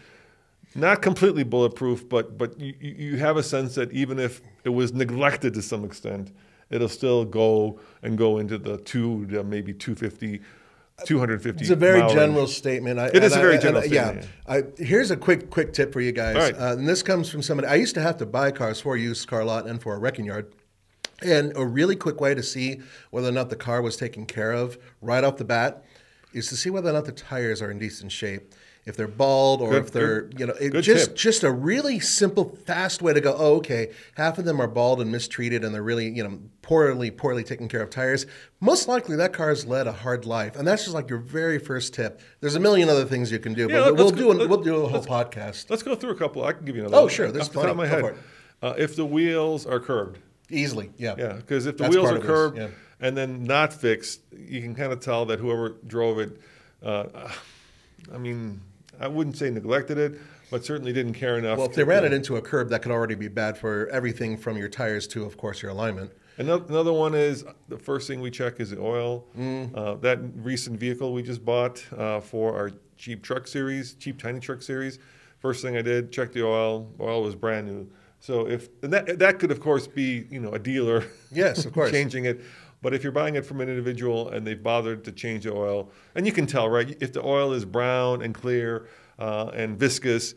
not completely bulletproof, but but you, you have a sense that even if it was neglected to some extent, it'll still go and go into the two, to maybe two fifty, two fifty. It's a very general range. statement. I, it is I, a very general I, statement. Yeah. I, here's a quick quick tip for you guys. Right. Uh, and this comes from somebody. I used to have to buy cars for a used car lot and for a wrecking yard. And a really quick way to see whether or not the car was taken care of right off the bat is to see whether or not the tires are in decent shape. If they're bald or good, if they're, good, you know, it just, just a really simple, fast way to go, oh, okay, half of them are bald and mistreated and they're really, you know, poorly, poorly taken care of tires. Most likely that car's led a hard life. And that's just like your very first tip. There's a million other things you can do, yeah, but we'll, go, do an, we'll do a whole podcast. Let's go through a couple. I can give you another. Oh, one. sure. There's off the top of my head. Uh, if the wheels are curbed. Easily, yeah. Yeah, because if the That's wheels are curbed yeah. and then not fixed, you can kind of tell that whoever drove it, uh, I mean, I wouldn't say neglected it, but certainly didn't care enough. Well, if they ran it into a curb, that could already be bad for everything from your tires to, of course, your alignment. Another one is the first thing we check is the oil. Mm. Uh, that recent vehicle we just bought uh, for our Jeep truck series, Jeep tiny truck series, first thing I did, check the oil. Oil was brand new. So if and that that could of course be you know a dealer, yes, of course, changing it, but if you're buying it from an individual and they've bothered to change the oil, and you can tell right if the oil is brown and clear uh, and viscous,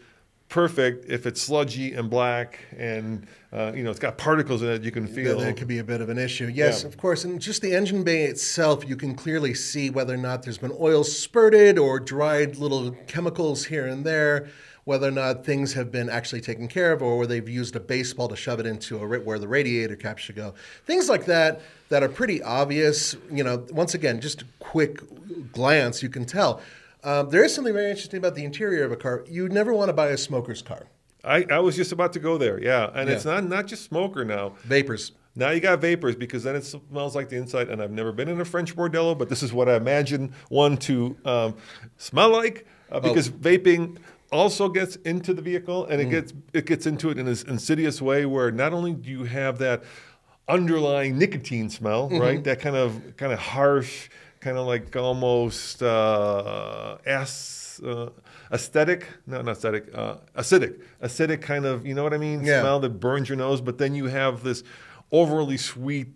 perfect. If it's sludgy and black and uh, you know it's got particles in it, you can feel that could be a bit of an issue. Yes, yeah. of course, and just the engine bay itself, you can clearly see whether or not there's been oil spurted or dried little chemicals here and there. Whether or not things have been actually taken care of or where they've used a baseball to shove it into a, where the radiator cap should go. Things like that that are pretty obvious. You know, once again, just a quick glance, you can tell. Um, there is something very interesting about the interior of a car. You never want to buy a smoker's car. I, I was just about to go there, yeah. And yeah. it's not, not just smoker now. Vapors. Now you got vapors because then it smells like the inside. And I've never been in a French bordello, but this is what I imagine one to um, smell like uh, because oh. vaping... also gets into the vehicle, and it mm. gets it gets into it in this insidious way where not only do you have that underlying nicotine smell, mm-hmm. right? That kind of kind of harsh, kind of like almost uh, ass, uh, aesthetic, no, not aesthetic, uh, acidic, acidic kind of, you know what I mean? Yeah. Smell that burns your nose, but then you have this overly sweet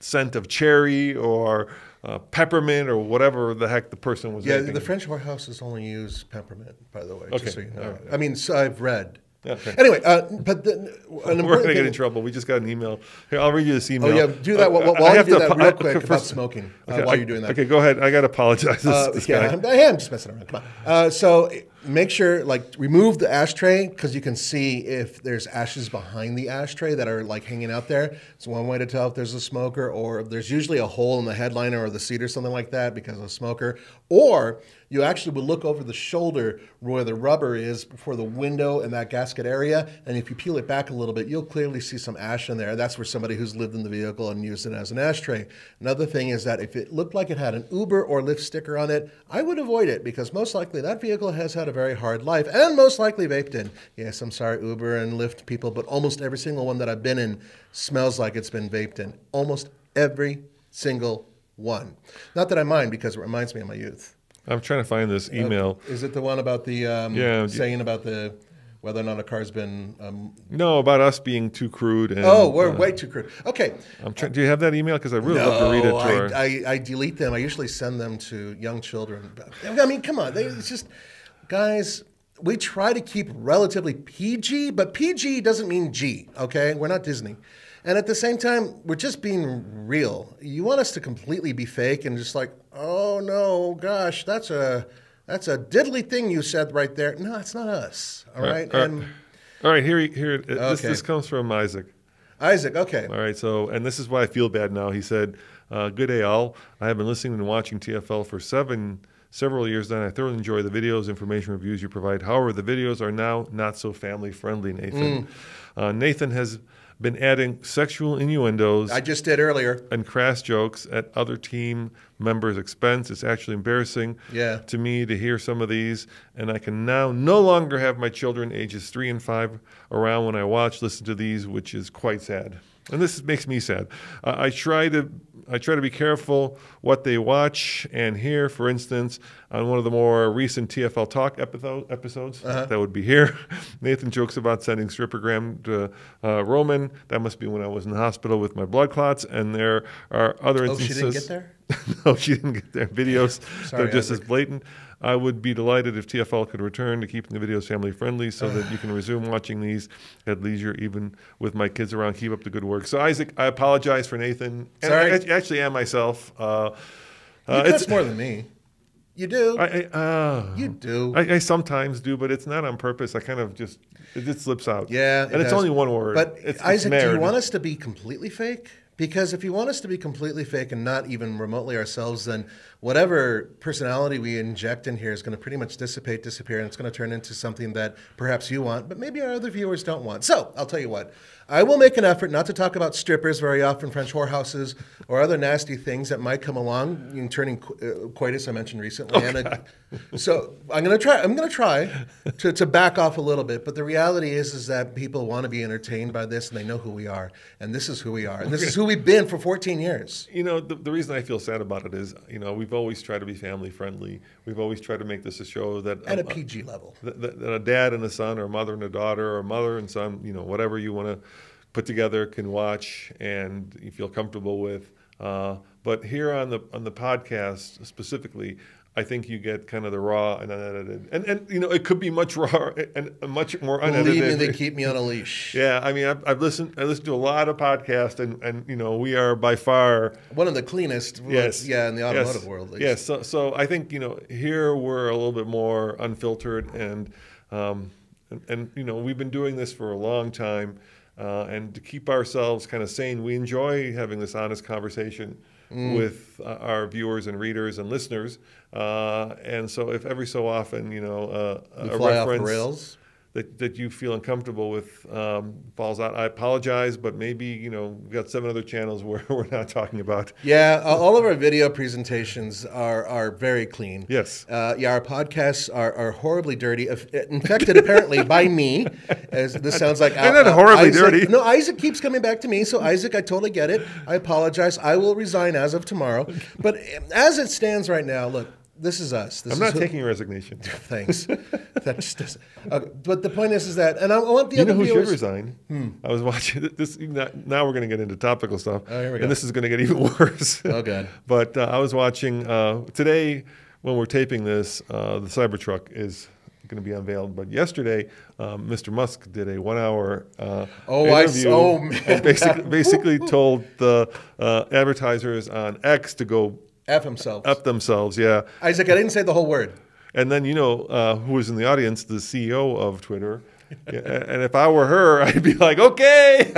scent of cherry or Uh, peppermint or whatever the heck the person was. Yeah, vaping. The French warehouses only use peppermint, by the way. Okay. Just so you know. All right. I mean, so I've read. Okay. Anyway, uh, but the, an we're gonna get in trouble. We just got an email. Here, I'll read you this email. Oh yeah, do that uh, while, while I have you do to that real quick first, about smoking. Okay, uh, while I, you're doing that, okay, go ahead. I gotta apologize. This, uh, this yeah, guy. I am just messing around. Come on. Uh, so make sure, like, remove the ashtray because you can see if there's ashes behind the ashtray that are like hanging out there. It's one way to tell if there's a smoker, or there's usually a hole in the headliner or the seat or something like that because of a smoker, or you actually would look over the shoulder where the rubber is for the window and that gasket area, and if you peel it back a little bit, you'll clearly see some ash in there. That's where somebody who's lived in the vehicle and used it as an ashtray. Another thing is that if it looked like it had an Uber or Lyft sticker on it, I would avoid it because most likely that vehicle has had a very hard life, and most likely vaped in. Yes, I'm sorry, Uber and Lyft people, but almost every single one that I've been in smells like it's been vaped in. Almost every single one. Not that I mind, because it reminds me of my youth. I'm trying to find this email. Uh, is it the one about the um, yeah, saying about the whether or not a car's been... Um, no, about us being too crude. And, oh, we're uh, way too crude. Okay. I'm trying, do you have that email? Because I really no, love to read it. No, I, I, I delete them. I usually send them to young children. I mean, come on. They, it's just, guys, we try to keep relatively P G, but P G doesn't mean G, okay? We're not Disney. And at the same time, we're just being real. You want us to completely be fake and just like, oh, no, gosh, that's a... that's a diddly thing you said right there. No, it's not us. All right. All right. And, all right here, here. This, okay. this comes from Isaac. Isaac. Okay. All right. So, and this is why I feel bad now. He said, uh, "Good day, all. I have been listening and watching T F L for seven several years now. I thoroughly enjoy the videos, information, reviews you provide. However, the videos are now not so family friendly. Nathan. Mm. Uh, Nathan has been adding sexual innuendos. I just did earlier. And crass jokes at other team members' expense. It's actually embarrassing yeah. to me to hear some of these. And I can now no longer have my children ages three and five around when I watch, listen to these, which is quite sad. And this makes me sad. Uh, I try to I try to be careful what they watch and hear. For instance, on one of the more recent T F L Talk episode, episodes, uh-huh. that would be here, Nathan jokes about sending Strippergram to uh, Roman. That must be when I was in the hospital with my blood clots. And there are other instances. Oh, she didn't get there? No, she didn't get there. Videos Sorry, that are just Isaac. as blatant. I would be delighted if T F L could return to keeping the videos family-friendly so that you can resume watching these at leisure, even with my kids around. Keep up the good work." So, Isaac, I apologize for Nathan. And Sorry. I actually am myself. Uh, uh, you it's more than me. You do. I, I, uh, you do. I, I sometimes do, but it's not on purpose. I kind of just, it just slips out. Yeah. And it it's has. only one word. But, it's, Isaac, it's do you want us to be completely fake? Because if you want us to be completely fake and not even remotely ourselves, then whatever personality we inject in here is going to pretty much dissipate, disappear, and it's going to turn into something that perhaps you want, but maybe our other viewers don't want. So I'll tell you what. I will make an effort not to talk about strippers very often, French whorehouses, or other nasty things that might come along, in turning uh, coitus I mentioned recently. Oh, and a, so I'm going to try. I'm going to try to to back off a little bit. But the reality is, is that people want to be entertained by this, and they know who we are, and this is who we are, and this is who we've been for fourteen years. You know, the, the reason I feel sad about it is, you know, we've always tried to be family friendly. We've always tried to make this a show that at um, a P G level, that, that, that a dad and a son, or a mother and a daughter, or a mother and son, you know, whatever you want to put together, can watch and you feel comfortable with. Uh, but here on the on the podcast specifically, I think you get kind of the raw and unedited. And, and you know, it could be much raw and much more unedited. Believe me, they keep me on a leash. Yeah, I mean, I've, I've listened I listened to a lot of podcasts, and, and, you know, we are by far... one of the cleanest, yes, like, yeah, in the automotive yes, world. At least. Yes, so, so I think, you know, here we're a little bit more unfiltered, and, um, and, and you know, we've been doing this for a long time. Uh, and to keep ourselves kind of sane, we enjoy having this honest conversation mm. with uh, our viewers and readers and listeners. Uh, and so if every so often, you know, uh, you a reference that, that you feel uncomfortable with um, falls out, I apologize, but maybe, you know, we've got seven other channels where we're not talking about. Yeah, all of our video presentations are, are very clean. Yes. Uh, yeah, our podcasts are, are horribly dirty, infected apparently by me, as this sounds like. They're not horribly Isaac, dirty. No, Isaac keeps coming back to me, so Isaac, I totally get it. I apologize. I will resign as of tomorrow. But as it stands right now, look, this is us. This I'm not is taking who, your resignation. Thanks. That just doesn't. Okay. But the point is, is that, and I want the you other know who viewers, should resign. Hmm. I was watching this. Now we're going to get into topical stuff, oh, here we go. And this is going to get even worse. Oh God! But uh, I was watching uh, today when we're taping this. Uh, the Cybertruck is going to be unveiled. But yesterday, um, Mister Musk did a one-hour uh, oh, interview. I, oh, man. And basically, basically told the uh, advertisers on X to go. F themselves. F themselves, yeah. Isaac, I didn't say the whole word. And then, you know, uh, who was in the audience, the C E O of Twitter. Yeah, and if I were her, I'd be like, okay,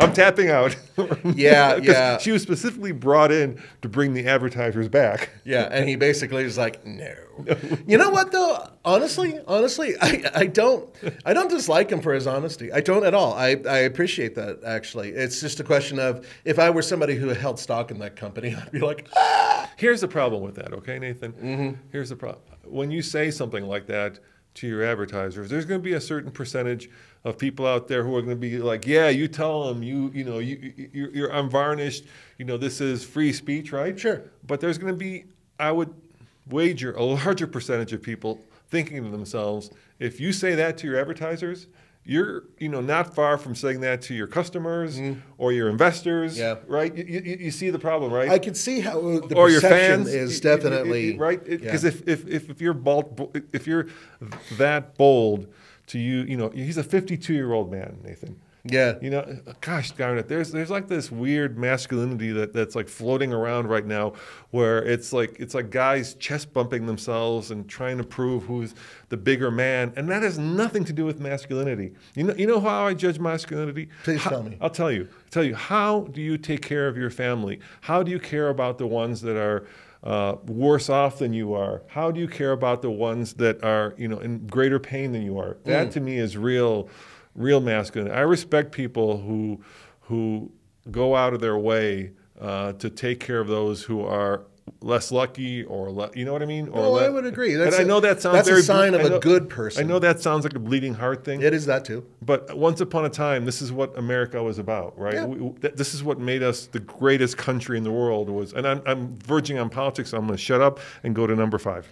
I'm tapping out. Yeah, yeah. She was specifically brought in to bring the advertisers back. Yeah, and he basically was like, no. You know what, though? Honestly, honestly, I, I don't I don't dislike him for his honesty. I don't at all. I, I appreciate that, actually. It's just a question of if I were somebody who held stock in that company, I'd be like, ah. Here's the problem with that, okay, Nathan? Mm-hmm. Here's the problem. When you say something like that to your advertisers, there's going to be a certain percentage of people out there who are going to be like, yeah, you tell them, you you know, you, you you're unvarnished, you know, this is free speech, right? Sure. But there's going to be, I would wager, a larger percentage of people thinking to themselves, if you say that to your advertisers, you're you know not far from saying that to your customers mm. or your investors, yeah. right? You, you, you see the problem, right? I can see how the or your fans is definitely it, it, it, right because yeah. if, if if if you're bold, if you're that bold to you, you know he's a fifty-two-year-old man, Nathan. Yeah, you know, gosh darn it, there's there's like this weird masculinity that that's like floating around right now, where it's like it's like guys chest bumping themselves and trying to prove who's the bigger man, and that has nothing to do with masculinity. You know, you know how I judge masculinity? Please how, tell me. I'll tell you. I'll tell you. How do you take care of your family? How do you care about the ones that are Uh, worse off than you are? How do you care about the ones that are, you know, in greater pain than you are? That mm. to me is real, real masculine. I respect people who, who go out of their way uh, to take care of those who are less lucky or le you know what I mean? Or no, I would agree. That's and a, I know that sounds that's very a sign of know, a good person. I know that sounds like a bleeding heart thing. It is that too. But once upon a time, this is what America was about, right? Yeah. We, this is what made us the greatest country in the world. Was and I'm, I'm verging on politics. So I'm going to shut up and go to number five.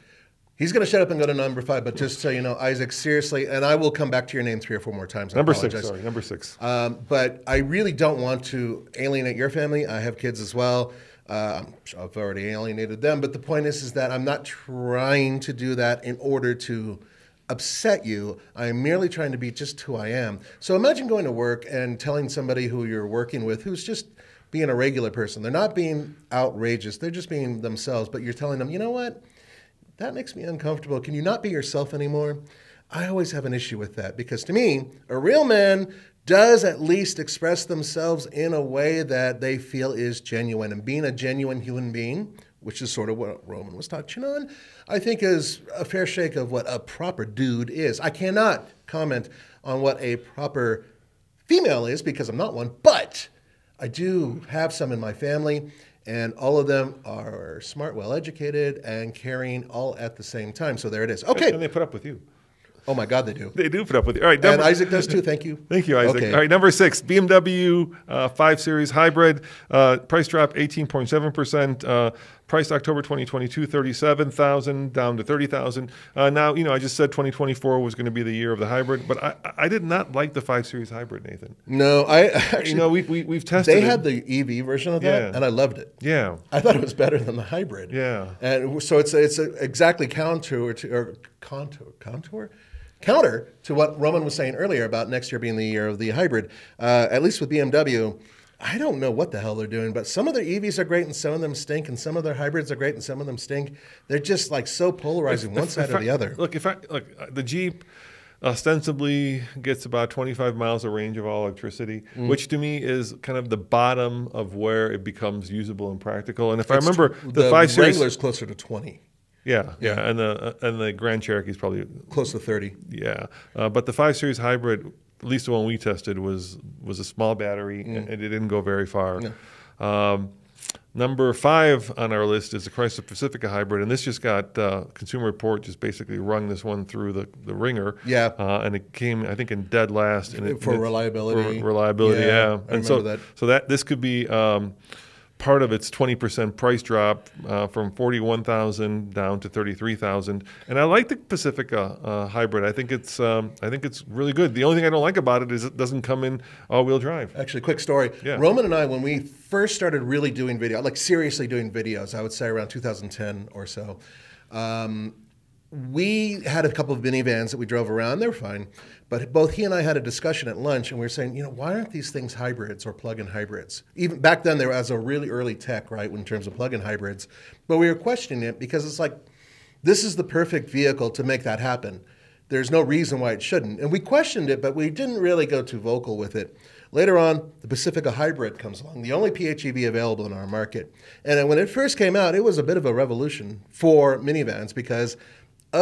He's going to shut up and go to number five. But just so you know, Isaac, seriously, and I will come back to your name three or four more times. I number apologize. six, sorry, number six. Um, but I really don't want to alienate your family. I have kids as well. Uh, I've already alienated them, but the point is, is that I'm not trying to do that in order to upset you. I'm merely trying to be just who I am. So imagine going to work and telling somebody who you're working with who's just being a regular person. They're not being outrageous. They're just being themselves, but you're telling them, you know what? That makes me uncomfortable. Can you not be yourself anymore? I always have an issue with that because to me, a real man does at least express themselves in a way that they feel is genuine. And being a genuine human being, which is sort of what Roman was touching on, I think is a fair shake of what a proper dude is. I cannot comment on what a proper female is because I'm not one, but I do have some in my family, and all of them are smart, well-educated, and caring all at the same time. So there it is. Okay. And they put up with you. Oh, my God, they do. They do put up with you. All right, number, and Isaac does, too. Thank you. Thank you, Isaac. Okay. All right, number six, B M W uh, five series hybrid. Uh, price drop eighteen point seven percent. Uh, price October twenty twenty-two, thirty-seven thousand dollars down to thirty thousand dollars. Uh, now, you know, I just said twenty twenty-four was going to be the year of the hybrid, but I, I did not like the five series hybrid, Nathan. No, I actually... You know, we, we, we've tested They it. had the E V version of that, yeah. and I loved it. Yeah. I thought it was better than the hybrid. Yeah. And so it's, it's exactly counter to... Or contour? Contour? Counter to what Roman was saying earlier about next year being the year of the hybrid, uh, at least with B M W, I don't know what the hell they're doing, but some of their E Vs are great and some of them stink, and some of their hybrids are great and some of them stink. They're just like so polarizing if, one if, side if or I, the other. Look, if I look, the Jeep ostensibly gets about twenty-five miles of range of all electricity, mm. which to me is kind of the bottom of where it becomes usable and practical. And if it's I remember, the, the five series Wrangler's closer to twenty. Yeah, yeah, yeah, and the and the Grand Cherokee's probably close to thirty. Yeah, uh, but the five series hybrid, at least the one we tested, was was a small battery, mm. and it didn't go very far. No. Um, number five on our list is the Chrysler Pacifica hybrid, and this just got uh, Consumer Report just basically rung this one through the the ringer. Yeah, uh, and it came I think in dead last, and it, for and reliability. For reliability, yeah, yeah. I and remember so that. so that this could be. Um, Part of its twenty percent price drop uh, from forty-one thousand down to thirty-three thousand, and I like the Pacifica uh, hybrid. I think it's um, I think it's really good. The only thing I don't like about it is it doesn't come in all-wheel drive. Actually, quick story. Yeah. Roman and I, when we first started really doing video, like seriously doing videos, I would say around two thousand ten or so. Um, We had a couple of minivans that we drove around. They were fine. But both he and I had a discussion at lunch, and we were saying, you know, why aren't these things hybrids or plug-in hybrids? Even back then, they were as a really early tech, right, in terms of plug-in hybrids. But we were questioning it because it's like, this is the perfect vehicle to make that happen. There's no reason why it shouldn't. And we questioned it, but we didn't really go too vocal with it. Later on, the Pacifica Hybrid comes along, the only P H E V available in our market. And when it first came out, it was a bit of a revolution for minivans because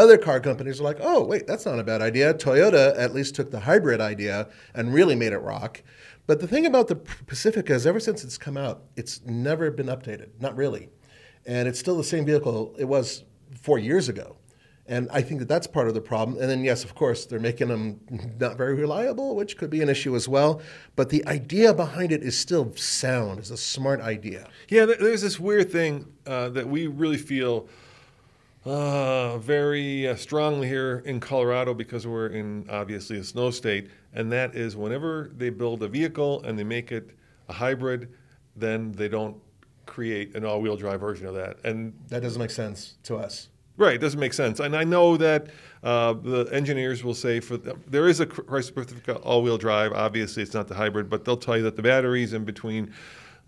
other car companies are like, oh, wait, that's not a bad idea. Toyota at least took the hybrid idea and really made it rock. But the thing about the Pacifica is ever since it's come out, it's never been updated, not really. And it's still the same vehicle it was four years ago. And I think that that's part of the problem. And then, yes, of course, they're making them not very reliable, which could be an issue as well. But the idea behind it is still sound. It's a smart idea. Yeah, there's this weird thing uh, that we really feel uh, very uh, strongly here in Colorado because we're in, obviously, a snow state. And that is whenever they build a vehicle and they make it a hybrid, then they don't create an all-wheel drive version of that. And that doesn't make sense to us. Right, it doesn't make sense. And I know that uh, the engineers will say for the, there is a Chrysler Pacifica all-wheel drive. Obviously, it's not the hybrid, but they'll tell you that the battery's in between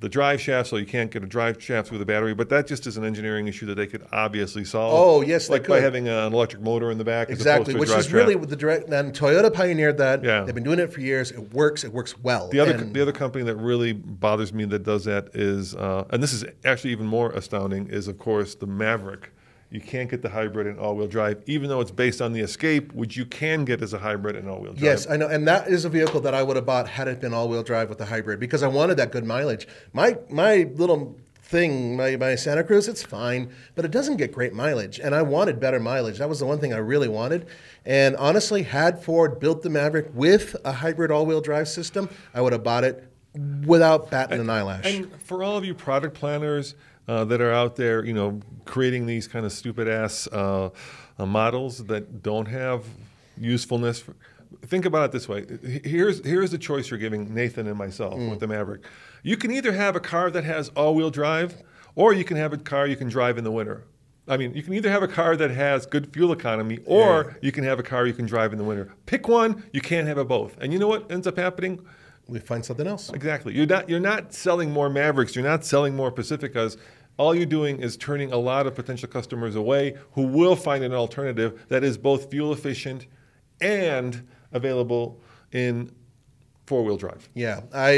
the drive shaft, so you can't get a drive shaft through the battery. But that just is an engineering issue that they could obviously solve. Oh, yes, like they could. By having an electric motor in the back. Exactly, which is really what the direct. And Toyota pioneered that. Yeah. They've been doing it for years. It works. It works well. The other the other company that really bothers me that does that is, uh, and this is actually even more astounding, is of course the Maverick. You can't get the hybrid and all-wheel drive, even though it's based on the Escape, which you can get as a hybrid and all-wheel drive. Yes, I know. And that is a vehicle that I would have bought had it been all-wheel drive with the hybrid because I wanted that good mileage. My my little thing, my, my Santa Cruz, it's fine, but it doesn't get great mileage. And I wanted better mileage. That was the one thing I really wanted. And honestly, had Ford built the Maverick with a hybrid all-wheel drive system, I would have bought it without batting and, an eyelash. And for all of you product planners, Uh, that are out there, you know, creating these kind of stupid-ass uh, uh, models that don't have usefulness. For, think about it this way. Here's, here's the choice you're giving Nathan and myself mm. with the Maverick. You can either have a car that has all-wheel drive, or you can have a car you can drive in the winter. I mean, you can either have a car that has good fuel economy, or yeah. you can have a car you can drive in the winter. Pick one. You can't have it both. And you know what ends up happening? We find something else. Exactly. You're not, you're not selling more Mavericks. You're not selling more Pacificas. All you're doing is turning a lot of potential customers away who will find an alternative that is both fuel efficient and available in four-wheel drive. Yeah, I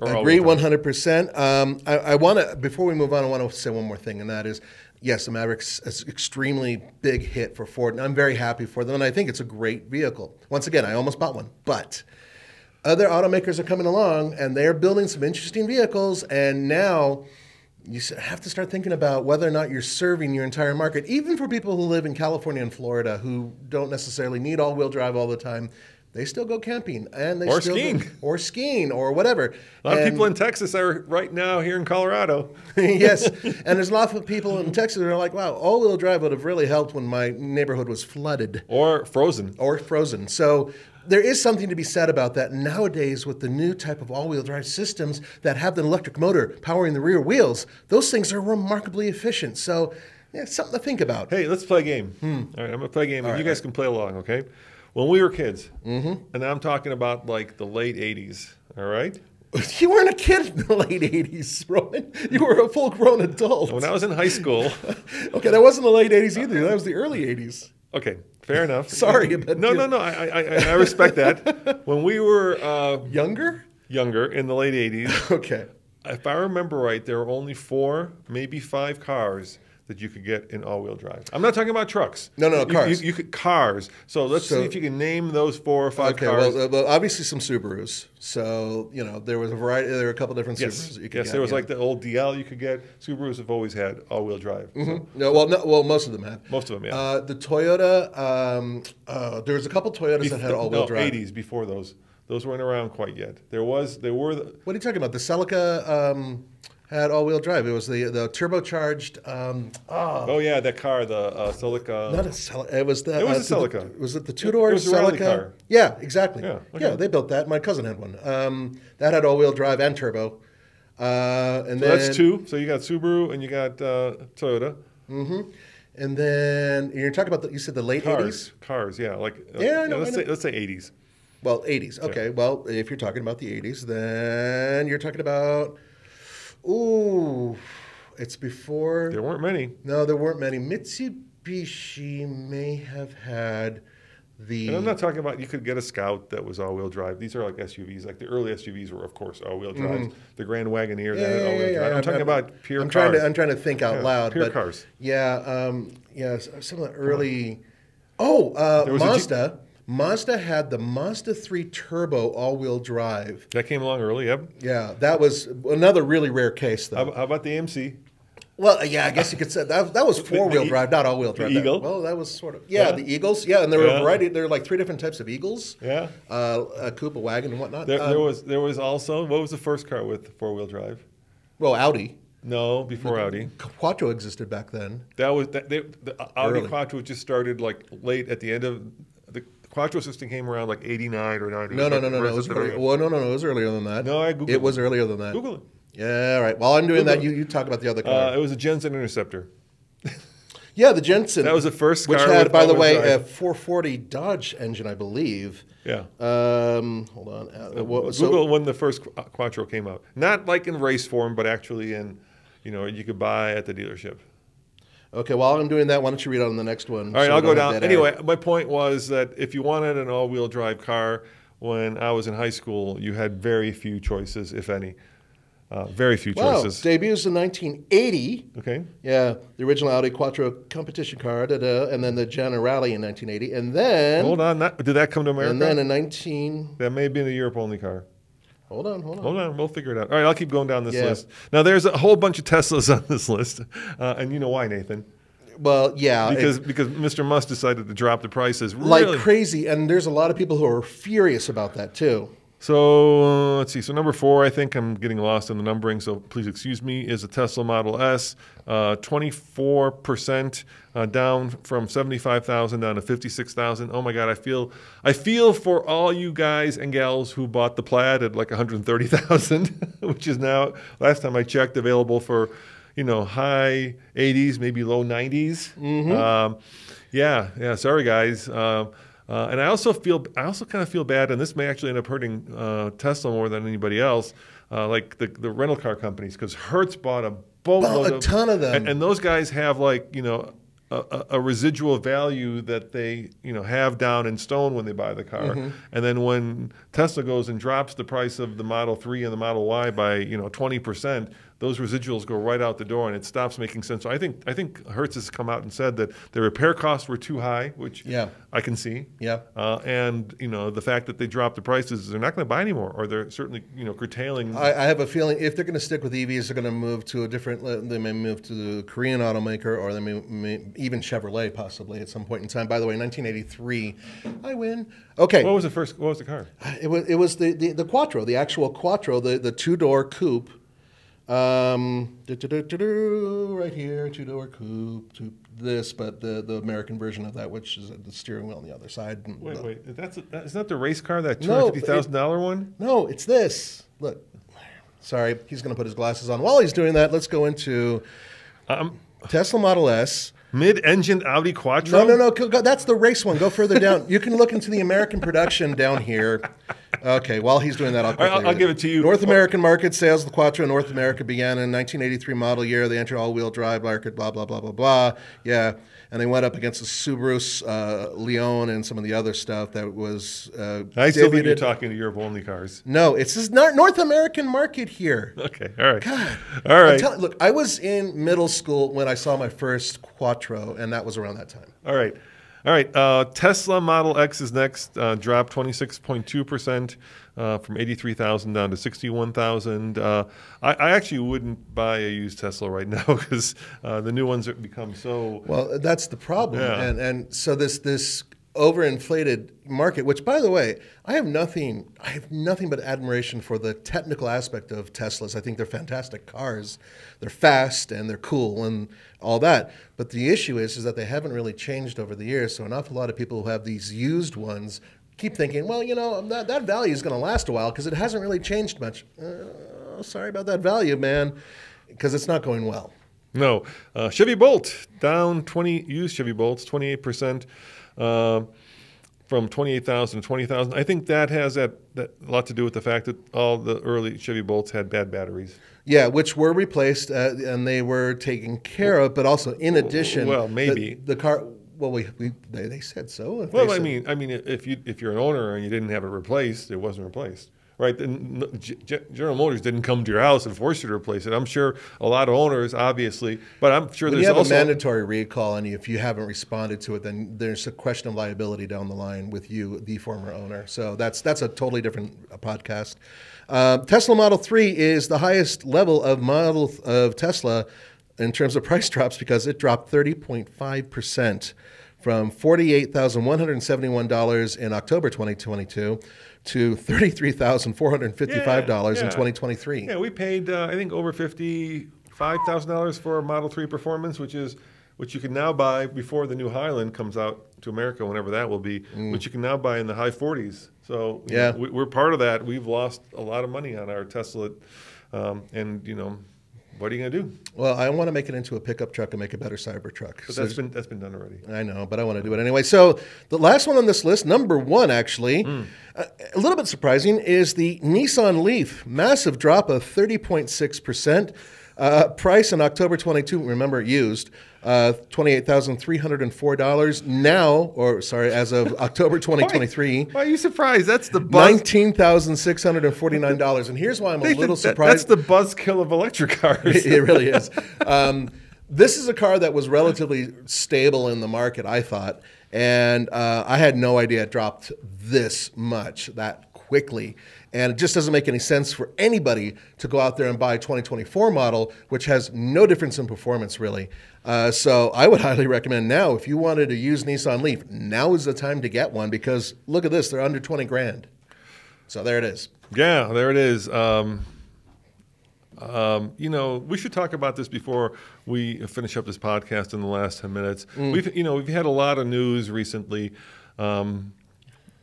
agree one hundred percent. Um, I, I want to, before we move on, I want to say one more thing, and that is, yes, the Maverick's an extremely big hit for Ford, and I'm very happy for them, and I think it's a great vehicle. Once again, I almost bought one, but other automakers are coming along, and they're building some interesting vehicles, and now you have to start thinking about whether or not you're serving your entire market, even for people who live in California and Florida who don't necessarily need all-wheel drive all the time. They still go camping and they or still skiing. Go, or skiing or whatever. A lot and, of people in Texas are right now here in Colorado. Yes. And there's a lot of people in Texas that are like, wow, all-wheel drive would have really helped when my neighborhood was flooded. Or frozen. Or frozen. So there is something to be said about that nowadays with the new type of all-wheel drive systems that have the electric motor powering the rear wheels. Those things are remarkably efficient. So yeah, it's something to think about. Hey, let's play a game. Hmm. All right, I'm going to play a game. All right, you guys can play along, okay? When we were kids, mm-hmm. and I'm talking about like the late eighties, all right? You weren't a kid in the late eighties, Roman. You were a full-grown adult. When I was in high school. Okay, that wasn't the late eighties either. That was the early eighties. Okay, fair enough. Sorry about that. No, no, no, I, I, I respect that. When we were... Uh, younger? Younger, in the late eighties. Okay. If I remember right, there were only four, maybe five cars that you could get in all-wheel drive. I'm not talking about trucks. No, no, you, cars. You, you could, cars. So let's so, see if you can name those four or five okay, cars. Well, well, obviously some Subarus. So, you know, there was a variety. There were a couple different yes. Subarus that you could yes, get. Yes, there was yeah. like the old D L you could get. Subarus have always had all-wheel drive. Mm-hmm. so. no, well, no, well, most of them had. Most of them, yeah. Uh, the Toyota, um, uh, there was a couple Toyotas Be that had all-wheel no, drive. eighties before those. Those weren't around quite yet. There was, there were. The, what are you talking about? The Celica... Um, had all-wheel drive. It was the the turbocharged. Um, oh. oh yeah, that car, the uh, Celica. Not a Celica. It was the. It was uh, a Celica. The, was it the two-door Celica? Car. Yeah, exactly. Yeah, okay. yeah, they built that. My cousin had one. Um, that had all-wheel drive and turbo. Uh, and so then, that's two. So you got Subaru and you got uh, Toyota. Mm-hmm. And then you're talking about the, you said the late cars, eighties. Cars, yeah, like yeah. Uh, I know, let's I know. say let's say eighties. Well, eighties. Okay. Yeah. Well, if you're talking about the eighties, then you're talking about. Ooh, it's before... There weren't many. No, there weren't many. Mitsubishi may have had the... And I'm not talking about you could get a Scout that was all-wheel drive. These are like S U Vs. Like the early S U Vs were, of course, all-wheel drives. Mm-hmm. The Grand Wagoneer, yeah, that had all-wheel yeah, drive. Yeah, I'm, I'm talking I'm, about pure I'm cars. Trying to, I'm trying to think out yeah, loud. Pure but cars. Yeah, um, yeah, some of the early... Oh, uh, Mazda. Mazda had the Mazda three Turbo all-wheel drive. That came along early, yep. Yeah, that was another really rare case, though. How about the A M C? Well, yeah, I guess you could say that that was four-wheel drive, not all-wheel drive. The Eagle? That, well, that was sort of, yeah, yeah, the Eagles. Yeah, and there were yeah. a variety, there were like three different types of Eagles. Yeah. Uh, a Coupe, a wagon, and whatnot. There, um, there, was, there was also, what was the first car with four-wheel drive? Well, Audi. No, before the, Audi. Quattro existed back then. That was, that, they, the Audi Early. Quattro just started like late at the end of, the Quattro system came around like eighty-nine or ninety. No, no, no, no, no. It was early, well, no, no, no, it was earlier than that. No, I Googled it. It was earlier than that. Google it. Yeah, all right. While I'm doing that, you, you talk about the other car. Uh, it was a Jensen Interceptor. Yeah, the Jensen. That was the first car. Which had, by the way, a four forty Dodge engine, I believe. Yeah. Um, hold on. Uh, well, so, Google when the first Quattro came out. Not like in race form, but actually in, you know, you could buy at the dealership. Okay, while I'm doing that, why don't you read on the next one? All right, so I'll go down. Anyway, out. My point was that if you wanted an all-wheel drive car when I was in high school, you had very few choices, if any. Uh, very few choices. Wow. Debuts in nineteen eighty. Okay. Yeah, the original Audi Quattro competition car, da, da, and then the Generale in nineteen eighty, and then... Hold on, that, did that come to America? And then in nineteen... That may be in a Europe-only car. Hold on, hold on. Hold on, we'll figure it out. All right, I'll keep going down this yeah. list. Now, there's a whole bunch of Teslas on this list, uh, and you know why, Nathan. Well, yeah. Because it, because Mister Musk decided to drop the prices. Really? Like crazy, and there's a lot of people who are furious about that, too. So uh, let's see. So number four, I think I'm getting lost in the numbering, so please excuse me, is a Tesla Model S, uh, twenty-four percent uh, down from seventy-five thousand down to fifty-six thousand. Oh my God, I feel I feel for all you guys and gals who bought the Plaid at like one hundred thirty thousand, which is now, last time I checked, available for, you know, high eighties, maybe low nineties. Mm-hmm. um, yeah, yeah. Sorry guys. Uh, Uh, and I also feel, I also kind of feel bad, and this may actually end up hurting uh, Tesla more than anybody else, uh, like the, the rental car companies, because Hertz bought a boatload, well, a ton of, of them, and, and those guys have like, you know, a, a residual value that they, you know, have down in stone when they buy the car, mm-hmm. and then when Tesla goes and drops the price of the Model three and the Model Y by, you know, twenty percent. Those residuals go right out the door, and it stops making sense. So I think I think Hertz has come out and said that the repair costs were too high, which yeah. I can see. Yeah. Uh, and you know, the fact that they dropped the prices, they're not going to buy anymore, or they're certainly, you know, curtailing. I, I have a feeling if they're going to stick with E Vs, they're going to move to a different. They may move to the Korean automaker, or they may, may even Chevrolet possibly at some point in time. By the way, nineteen eighty-three. I win. Okay. What was the first? What was the car? It was it was the the, the Quattro, the actual Quattro, the the two door coupe. Um, do, do, do, do, do, right here, two-door coupe, two, this, but the, the American version of that, which is the steering wheel on the other side. Wait, the, wait, that's a, that, is that the race car, that two hundred fifty thousand dollar no, one? No, it's this. Look, sorry, he's going to put his glasses on. While he's doing that, let's go into um, Tesla Model S. Mid-engine Audi Quattro? No, no, no, that's the race one. Go further down. You can look into the American production down here. Okay, while he's doing that, I'll quickly I'll, I'll give it to you. North American market sales of the Quattro in North America began in nineteen eighty-three model year. They entered all-wheel drive market, blah, blah, blah, blah, blah. Yeah, and they went up against the Subarus, uh, Leon, and some of the other stuff that was uh, I still debuted. Think you're talking to Europe-only cars. No, it's this North American market here. Okay, all right. God. All right. Tell, look, I was in middle school when I saw my first Quattro, and that was around that time. All right. All right, uh, Tesla Model X is next, uh, dropped twenty-six point two percent uh, from eighty-three thousand down to sixty-one thousand. Uh, I, I actually wouldn't buy a used Tesla right now because uh, the new ones have become so... Well, that's the problem. Yeah. And, and so this, this overinflated market, which, by the way, I have nothing, I have nothing but admiration for the technical aspect of Teslas. I think they're fantastic cars. They're fast and they're cool and all that. But the issue is, is that they haven't really changed over the years. So an awful lot of people who have these used ones keep thinking, well, you know, that, that value is going to last a while because it hasn't really changed much. Uh, sorry about that value, man, because it's not going well. No. Uh, Chevy Bolt, down twenty, used Chevy Bolts, twenty-eight percent. Uh, from twenty-eight thousand to twenty thousand. I think that has that, that a lot to do with the fact that all the early Chevy Bolts had bad batteries. Yeah, which were replaced uh, and they were taken care of, but also in addition, well, maybe the, the car. Well, we, we they, they said so. Well, I said, mean, I mean, if you if you're an owner and you didn't have it replaced, it wasn't replaced, right? And General Motors didn't come to your house and force you to replace it. I'm sure a lot of owners, obviously, but I'm sure when there's you have also a mandatory recall, and if you haven't responded to it, then there's a question of liability down the line with you, the former owner. So that's that's a totally different podcast. Uh, Tesla Model three is the highest level of model of Tesla. in terms of price drops because it dropped thirty point five percent from forty-eight thousand one hundred seventy-one dollars in October twenty twenty-two to thirty-three thousand four hundred fifty-five dollars yeah, yeah. in twenty twenty-three. Yeah, we paid, uh, I think, over fifty-five thousand dollars for a Model three Performance, which is which you can now buy before the new Highland comes out to America, whenever that will be, mm. which you can now buy in the high forties. So yeah. you know, we're part of that. We've lost a lot of money on our Tesla, um, and, you know, what are you going to do? Well, I want to make it into a pickup truck and make a better Cybertruck. But so that's been that's been done already. I know, but I want to do it anyway. So the last one on this list, number one, actually, mm. a, a little bit surprising, is the Nissan Leaf. Massive drop of thirty point six percent. Uh, price in October twenty-two, remember, used uh, twenty-eight thousand three hundred four dollars. Now, or sorry, as of October twenty twenty-three. Why, why are you surprised? That's the buzz. nineteen thousand six hundred forty-nine dollars. And here's why I'm a little that, surprised. That's the buzzkill of electric cars. It, it really is. Um, this is a car that was relatively stable in the market, I thought. And uh, I had no idea it dropped this much, that quickly. And it just doesn't make any sense for anybody to go out there and buy a twenty twenty-four model, which has no difference in performance, really. Uh, so I would highly recommend now, if you wanted to use Nissan Leaf, now is the time to get one, because look at this. They're under twenty grand. So there it is. Yeah, there it is. Um, um, you know, we should talk about this before we finish up this podcast in the last ten minutes. Mm. We've, you know, we've had a lot of news recently. Um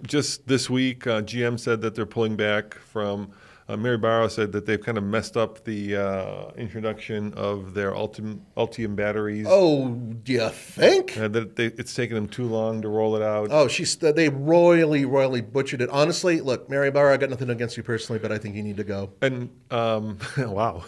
Just this week, uh, G M said that they're pulling back from, uh, Mary Barra said that they've kind of messed up the uh, introduction of their Ultium, Ultium batteries. Oh, do you think? Uh, that they, it's taken them too long to roll it out. Oh, she's, they royally, royally butchered it. Honestly, look, Mary Barra, I got nothing against you personally, but I think you need to go. And, um, wow.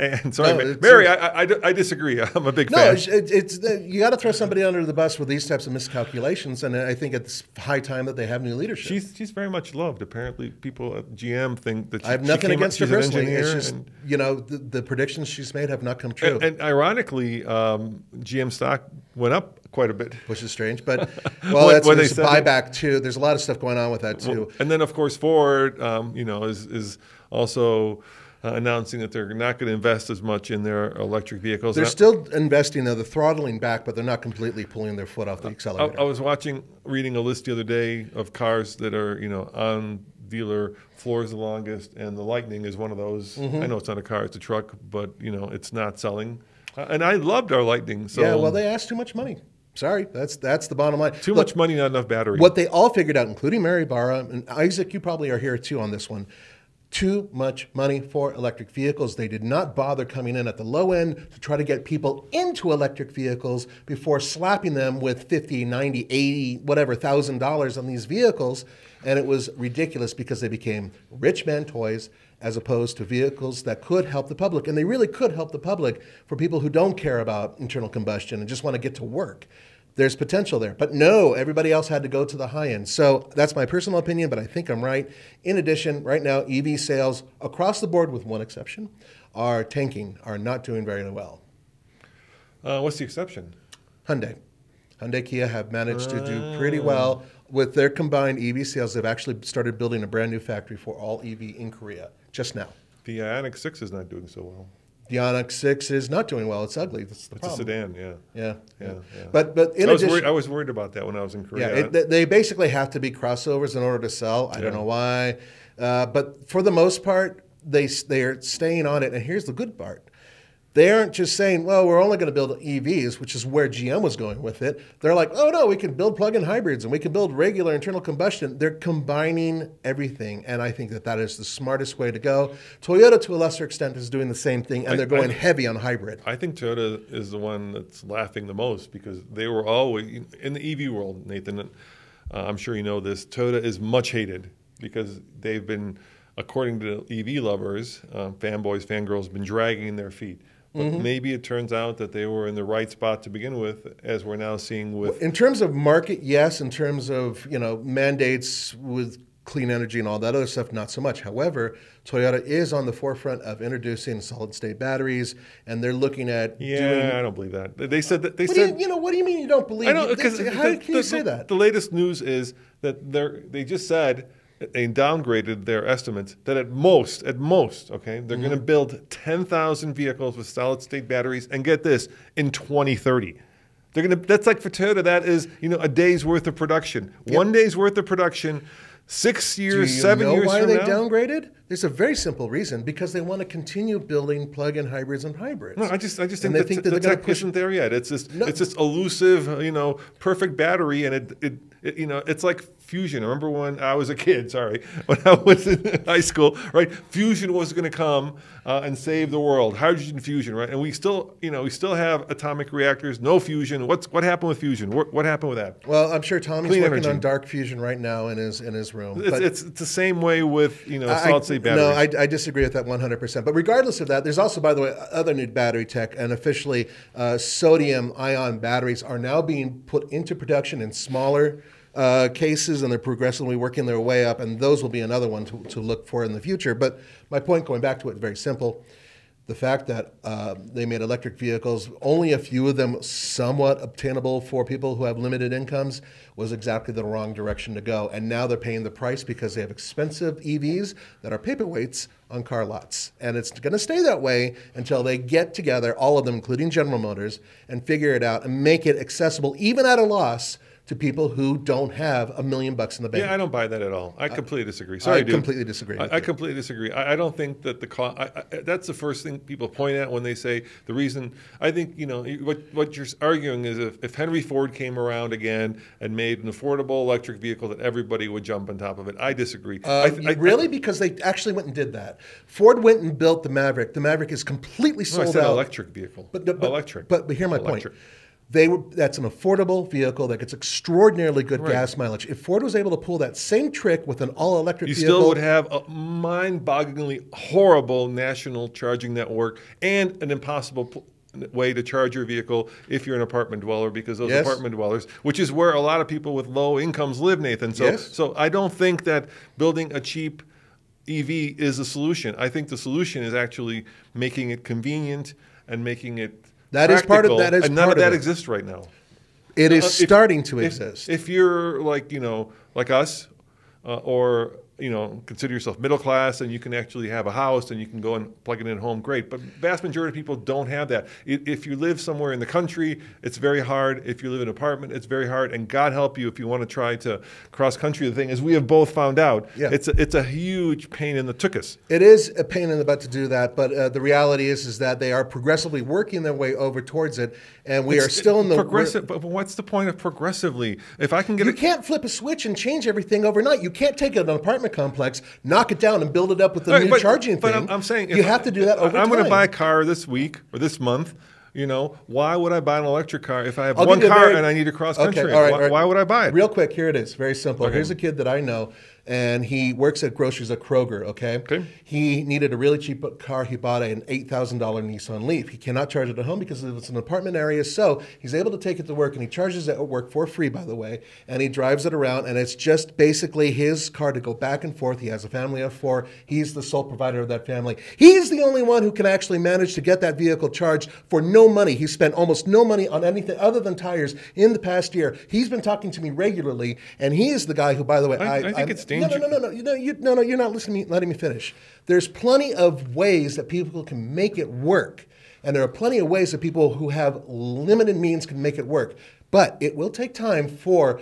and sorry, no, Mary, I, I, I disagree. I'm a big no, fan. No, it, it's, you got to throw somebody under the bus with these types of miscalculations, and I think it's high time that they have new leadership. She's, she's very much loved. Apparently, people at G M think that she, I have nothing against her personally. It's just, you know, the, the predictions she's made have not come true. And, and ironically, um, G M stock went up quite a bit. Which is strange, but, well, that's a buyback too. There's a lot of stuff going on with that too. Well, and then, of course, Ford, um, you know, is, is also... Uh, announcing that they're not going to invest as much in their electric vehicles. They're still investing, though. They're throttling back, but they're not completely pulling their foot off the accelerator. I, I was watching, reading a list the other day of cars that are, you know, on dealer floors the longest, and the Lightning is one of those. Mm-hmm. I know it's not a car, it's a truck, but, you know, it's not selling. Uh, and I loved our Lightning. So. Yeah, well, they asked too much money. Sorry, that's that's the bottom line. Too Look, much money, not enough battery. What they all figured out, including Mary Barra, and Isaac, you probably are here too on this one, too much money for electric vehicles. They did not bother coming in at the low end to try to get people into electric vehicles before slapping them with fifty, ninety, eighty, whatever, thousand dollars on these vehicles. And it was ridiculous because they became rich man toys as opposed to vehicles that could help the public. And they really could help the public for people who don't care about internal combustion and just want to get to work. There's potential there. But no, everybody else had to go to the high end. So that's my personal opinion, but I think I'm right. In addition, right now, E V sales across the board, with one exception, are tanking, are not doing very well. Uh, what's the exception? Hyundai. Hyundai, Kia have managed to do pretty well. With their combined E V sales, they've actually started building a brand new factory for all E V in Korea just now. The Ioniq six is not doing so well. The Ioniq six is not doing well. It's ugly. That's the it's problem. It's a sedan, yeah. Yeah. yeah. yeah, yeah. But, but in I was addition... Worried, I was worried about that when I was in Korea. Yeah, it, they basically have to be crossovers in order to sell. I yeah. don't know why. Uh, but for the most part, they, they are staying on it. And here's the good part. They aren't just saying, well, we're only going to build E Vs, which is where G M was going with it. They're like, oh, no, we can build plug-in hybrids and we can build regular internal combustion. They're combining everything, and I think that that is the smartest way to go. Toyota, to a lesser extent, is doing the same thing, and I, they're going I, heavy on hybrid. I think Toyota is the one that's laughing the most because they were always – in the E V world, Nathan, uh, I'm sure you know this, Toyota is much hated because they've been, according to E V lovers, uh, fanboys, fangirls, been dragging their feet. But mm-hmm. maybe it turns out that they were in the right spot to begin with, as we're now seeing with... In terms of market, yes. In terms of, you know, mandates with clean energy and all that other stuff, not so much. However, Toyota is on the forefront of introducing solid-state batteries, and they're looking at yeah, doing... I don't believe that. They said that... They what said, do you, you know, what do you mean you don't believe? I don't, they, how the, can the, you say that? The latest news is that they just said and downgraded their estimates that at most, at most, okay, they're mm-hmm. going to build ten thousand vehicles with solid-state batteries, and get this, in twenty thirty. They're going to, that's like for Toyota, that is, you know, a day's worth of production. Yep. One day's worth of production, six years, seven years from now. Do you know why they downgraded? There's a very simple reason, because they want to continue building plug-in hybrids and hybrids. No, I just, I just think, that, think that the tech push... isn't there yet. It's this, no. it's this elusive, you know, perfect battery, and it, it, it, you know, it's like fusion. I remember when I was a kid, sorry, when I was in high school, right? Fusion was going to come uh, and save the world. Hydrogen fusion, right? And we still, you know, we still have atomic reactors, no fusion. What's what happened with fusion? What, what happened with that? Well, I'm sure Tommy's Clean working energy. on dark fusion right now in his in his room. It's, but it's, it's the same way with, you know, solid-state batteries. No, I, I disagree with that one hundred percent. But regardless of that, there's also, by the way, other new battery tech, and officially uh, sodium-ion batteries are now being put into production in smaller Uh, cases, and they're progressively working their way up, and those will be another one to, to look for in the future. But my point, going back to it, very simple. The fact that uh, they made electric vehicles, only a few of them somewhat obtainable for people who have limited incomes, was exactly the wrong direction to go. And now they're paying the price because they have expensive E Vs that are paperweights on car lots. And it's going to stay that way until they get together, all of them, including General Motors, and figure it out and make it accessible, even at a loss, to people who don't have a million bucks in the bank. Yeah, I don't buy that at all. I completely disagree. Sorry, I dude. completely disagree. I, I completely disagree. I, I don't think that the cost. That's the first thing people point at when they say the reason. I think you know what what you're arguing is if, if Henry Ford came around again and made an affordable electric vehicle, that everybody would jump on top of it. I disagree. Uh, I th I, really, I, because they actually went and did that. Ford went and built the Maverick. The Maverick is completely sold no, I said out. Electric vehicle. But, but electric. But, but hear my electric. point. They were, that's an affordable vehicle that gets extraordinarily good right. gas mileage. If Ford was able to pull that same trick with an all-electric vehicle... You still would have a mind-bogglingly horrible national charging network and an impossible pl way to charge your vehicle if you're an apartment dweller, because those yes. apartment dwellers, which is where a lot of people with low incomes live, Nathan. So, yes. so I don't think that building a cheap E V is the solution. I think the solution is actually making it convenient and making it... That is part of that. Is and none part of that of exists right now. It is uh, if, starting to if, exist. If you're like you know, like us, uh, or you know, consider yourself middle class, and you can actually have a house and you can go and plug it in at home, great. But vast majority of people don't have that. If you live somewhere in the country, it's very hard. If you live in an apartment, it's very hard. And God help you if you want to try to cross country. The thing is, we have both found out, yeah. it's, a, it's a huge pain in the tuchus. It is a pain in the butt to do that, but uh, the reality is is that they are progressively working their way over towards it, and we it's, are still in the progressive. But what's the point of progressively? If I can get, you a, can't flip a switch and change everything overnight. You can't take an apartment complex, knock it down, and build it up with the right, new but, charging but thing. But I'm, I'm saying you have to do that over I'm time. I'm going to buy a car this week or this month. You know, why would I buy an electric car if I have I'll one car very, and I need to cross country? Okay, all right, why, all right. why would I buy it? Real quick, here it is. Very simple. Okay. Here's a kid that I know, and he works at groceries at Kroger, okay? okay? He needed a really cheap car. He bought an eight thousand dollar Nissan Leaf. He cannot charge it at home because it's an apartment area, so he's able to take it to work, and he charges it at work for free, by the way, and he drives it around, and it's just basically his car to go back and forth. He has a family of four. He's the sole provider of that family. He's the only one who can actually manage to get that vehicle charged for no money. He spent almost no money on anything other than tires in the past year. He's been talking to me regularly, and he is the guy who, by the way, I, I think I, it's dangerous. No, no, no, no, no, you, no, no, you're not listening. Letting me finish. There's plenty of ways that people can make it work, and there are plenty of ways that people who have limited means can make it work. But it will take time for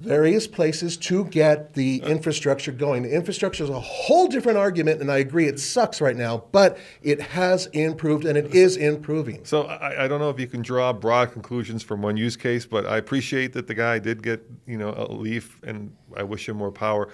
various places to get the infrastructure going. The infrastructure is a whole different argument, and I agree it sucks right now, but it has improved, and it is improving. So I, I don't know if you can draw broad conclusions from one use case, but I appreciate that the guy did get, you know, a Leaf, and I wish him more power.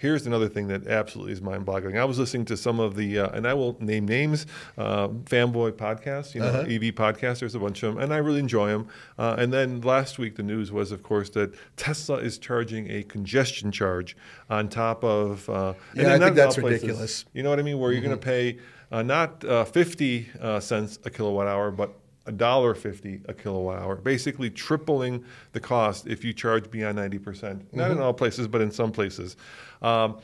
Here's another thing that absolutely is mind-boggling. I was listening to some of the, uh, and I will name names, uh, fanboy podcasts, you know, uh-huh. E V podcasts. There's a bunch of them, and I really enjoy them. Uh, and then last week, the news was, of course, that Tesla is charging a congestion charge on top of. Uh, yeah, and I think that's places, ridiculous. You know what I mean? Where you're mm-hmm. going to pay uh, not uh, fifty uh, cents a kilowatt hour, but a dollar fifty a kilowatt hour, basically tripling the cost if you charge beyond ninety percent. Mm-hmm. Not in all places, but in some places. Um,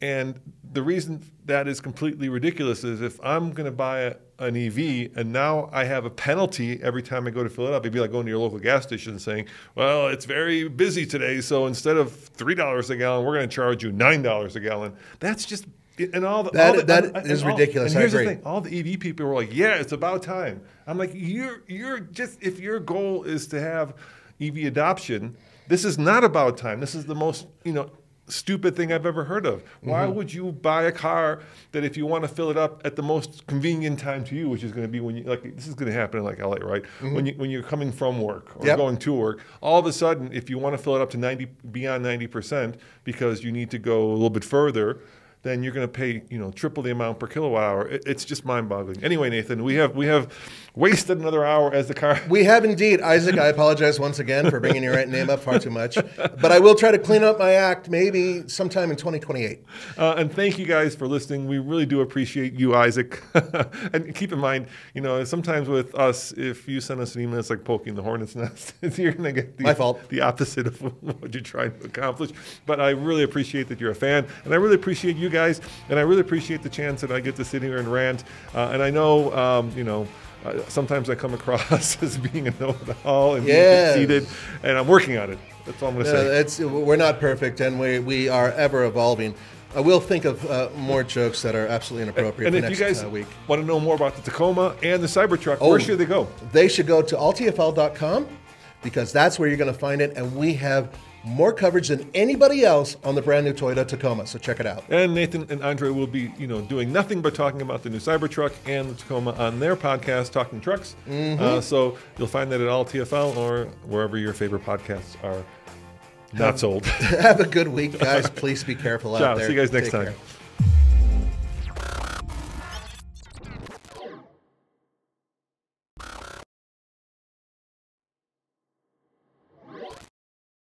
and the reason that is completely ridiculous is if I'm going to buy a an E V, and now I have a penalty every time I go to fill it up. It'd be like going to your local gas station and saying, well, it's very busy today, so instead of three dollars a gallon, we're going to charge you nine dollars a gallon. That's just, and all the, that, all the, that and, is and all, ridiculous. And here's I agree. The thing, all the E V people were like, yeah, it's about time. I'm like, you're, you're just, if your goal is to have E V adoption, this is not about time. This is the most, you know, stupid thing I've ever heard of. Why mm-hmm. would you buy a car that if you want to fill it up at the most convenient time to you, which is going to be when you, like, this is going to happen in like L A, right? Mm-hmm. When you when you're coming from work or yep. going to work, all of a sudden, if you want to fill it up to ninety beyond ninety percent because you need to go a little bit further, then you're going to pay, you know, triple the amount per kilowatt hour. It, it's just mind-boggling. Anyway, Nathan, we have we have wasted another hour as the car. We have indeed, Isaac. I apologize once again for bringing your name up far too much, but I will try to clean up my act maybe sometime in twenty twenty-eight. Uh, and thank you guys for listening. We really do appreciate you, Isaac. And keep in mind, you know, sometimes with us, if you send us an email, it's like poking the hornet's nest. You're going to get the, my fault. the opposite of what you're trying to accomplish. But I really appreciate that you're a fan, and I really appreciate you guys, and I really appreciate the chance that I get to sit here and rant. Uh, and I know, um, you know, uh, sometimes I come across as being a know-it-all and yes. being conceited, and I'm working on it. That's all I'm going to say. Uh, it's, we're not perfect, and we we are ever evolving. I will think of uh, more jokes that are absolutely inappropriate. And, and for if next, you guys uh, week. want to know more about the Tacoma and the Cybertruck, oh, where should they go? They should go to all T F L dot com, because that's where you're going to find it, and we have more coverage than anybody else on the brand new Toyota Tacoma, so check it out. And Nathan and Andre will be, you know, doing nothing but talking about the new Cybertruck and the Tacoma on their podcast, Talking Trucks. Mm-hmm. uh, so you'll find that at all T F L or wherever your favorite podcasts are. Not sold. Have a good week, guys. Please be careful out Ciao. there. See you guys next Take time. Care.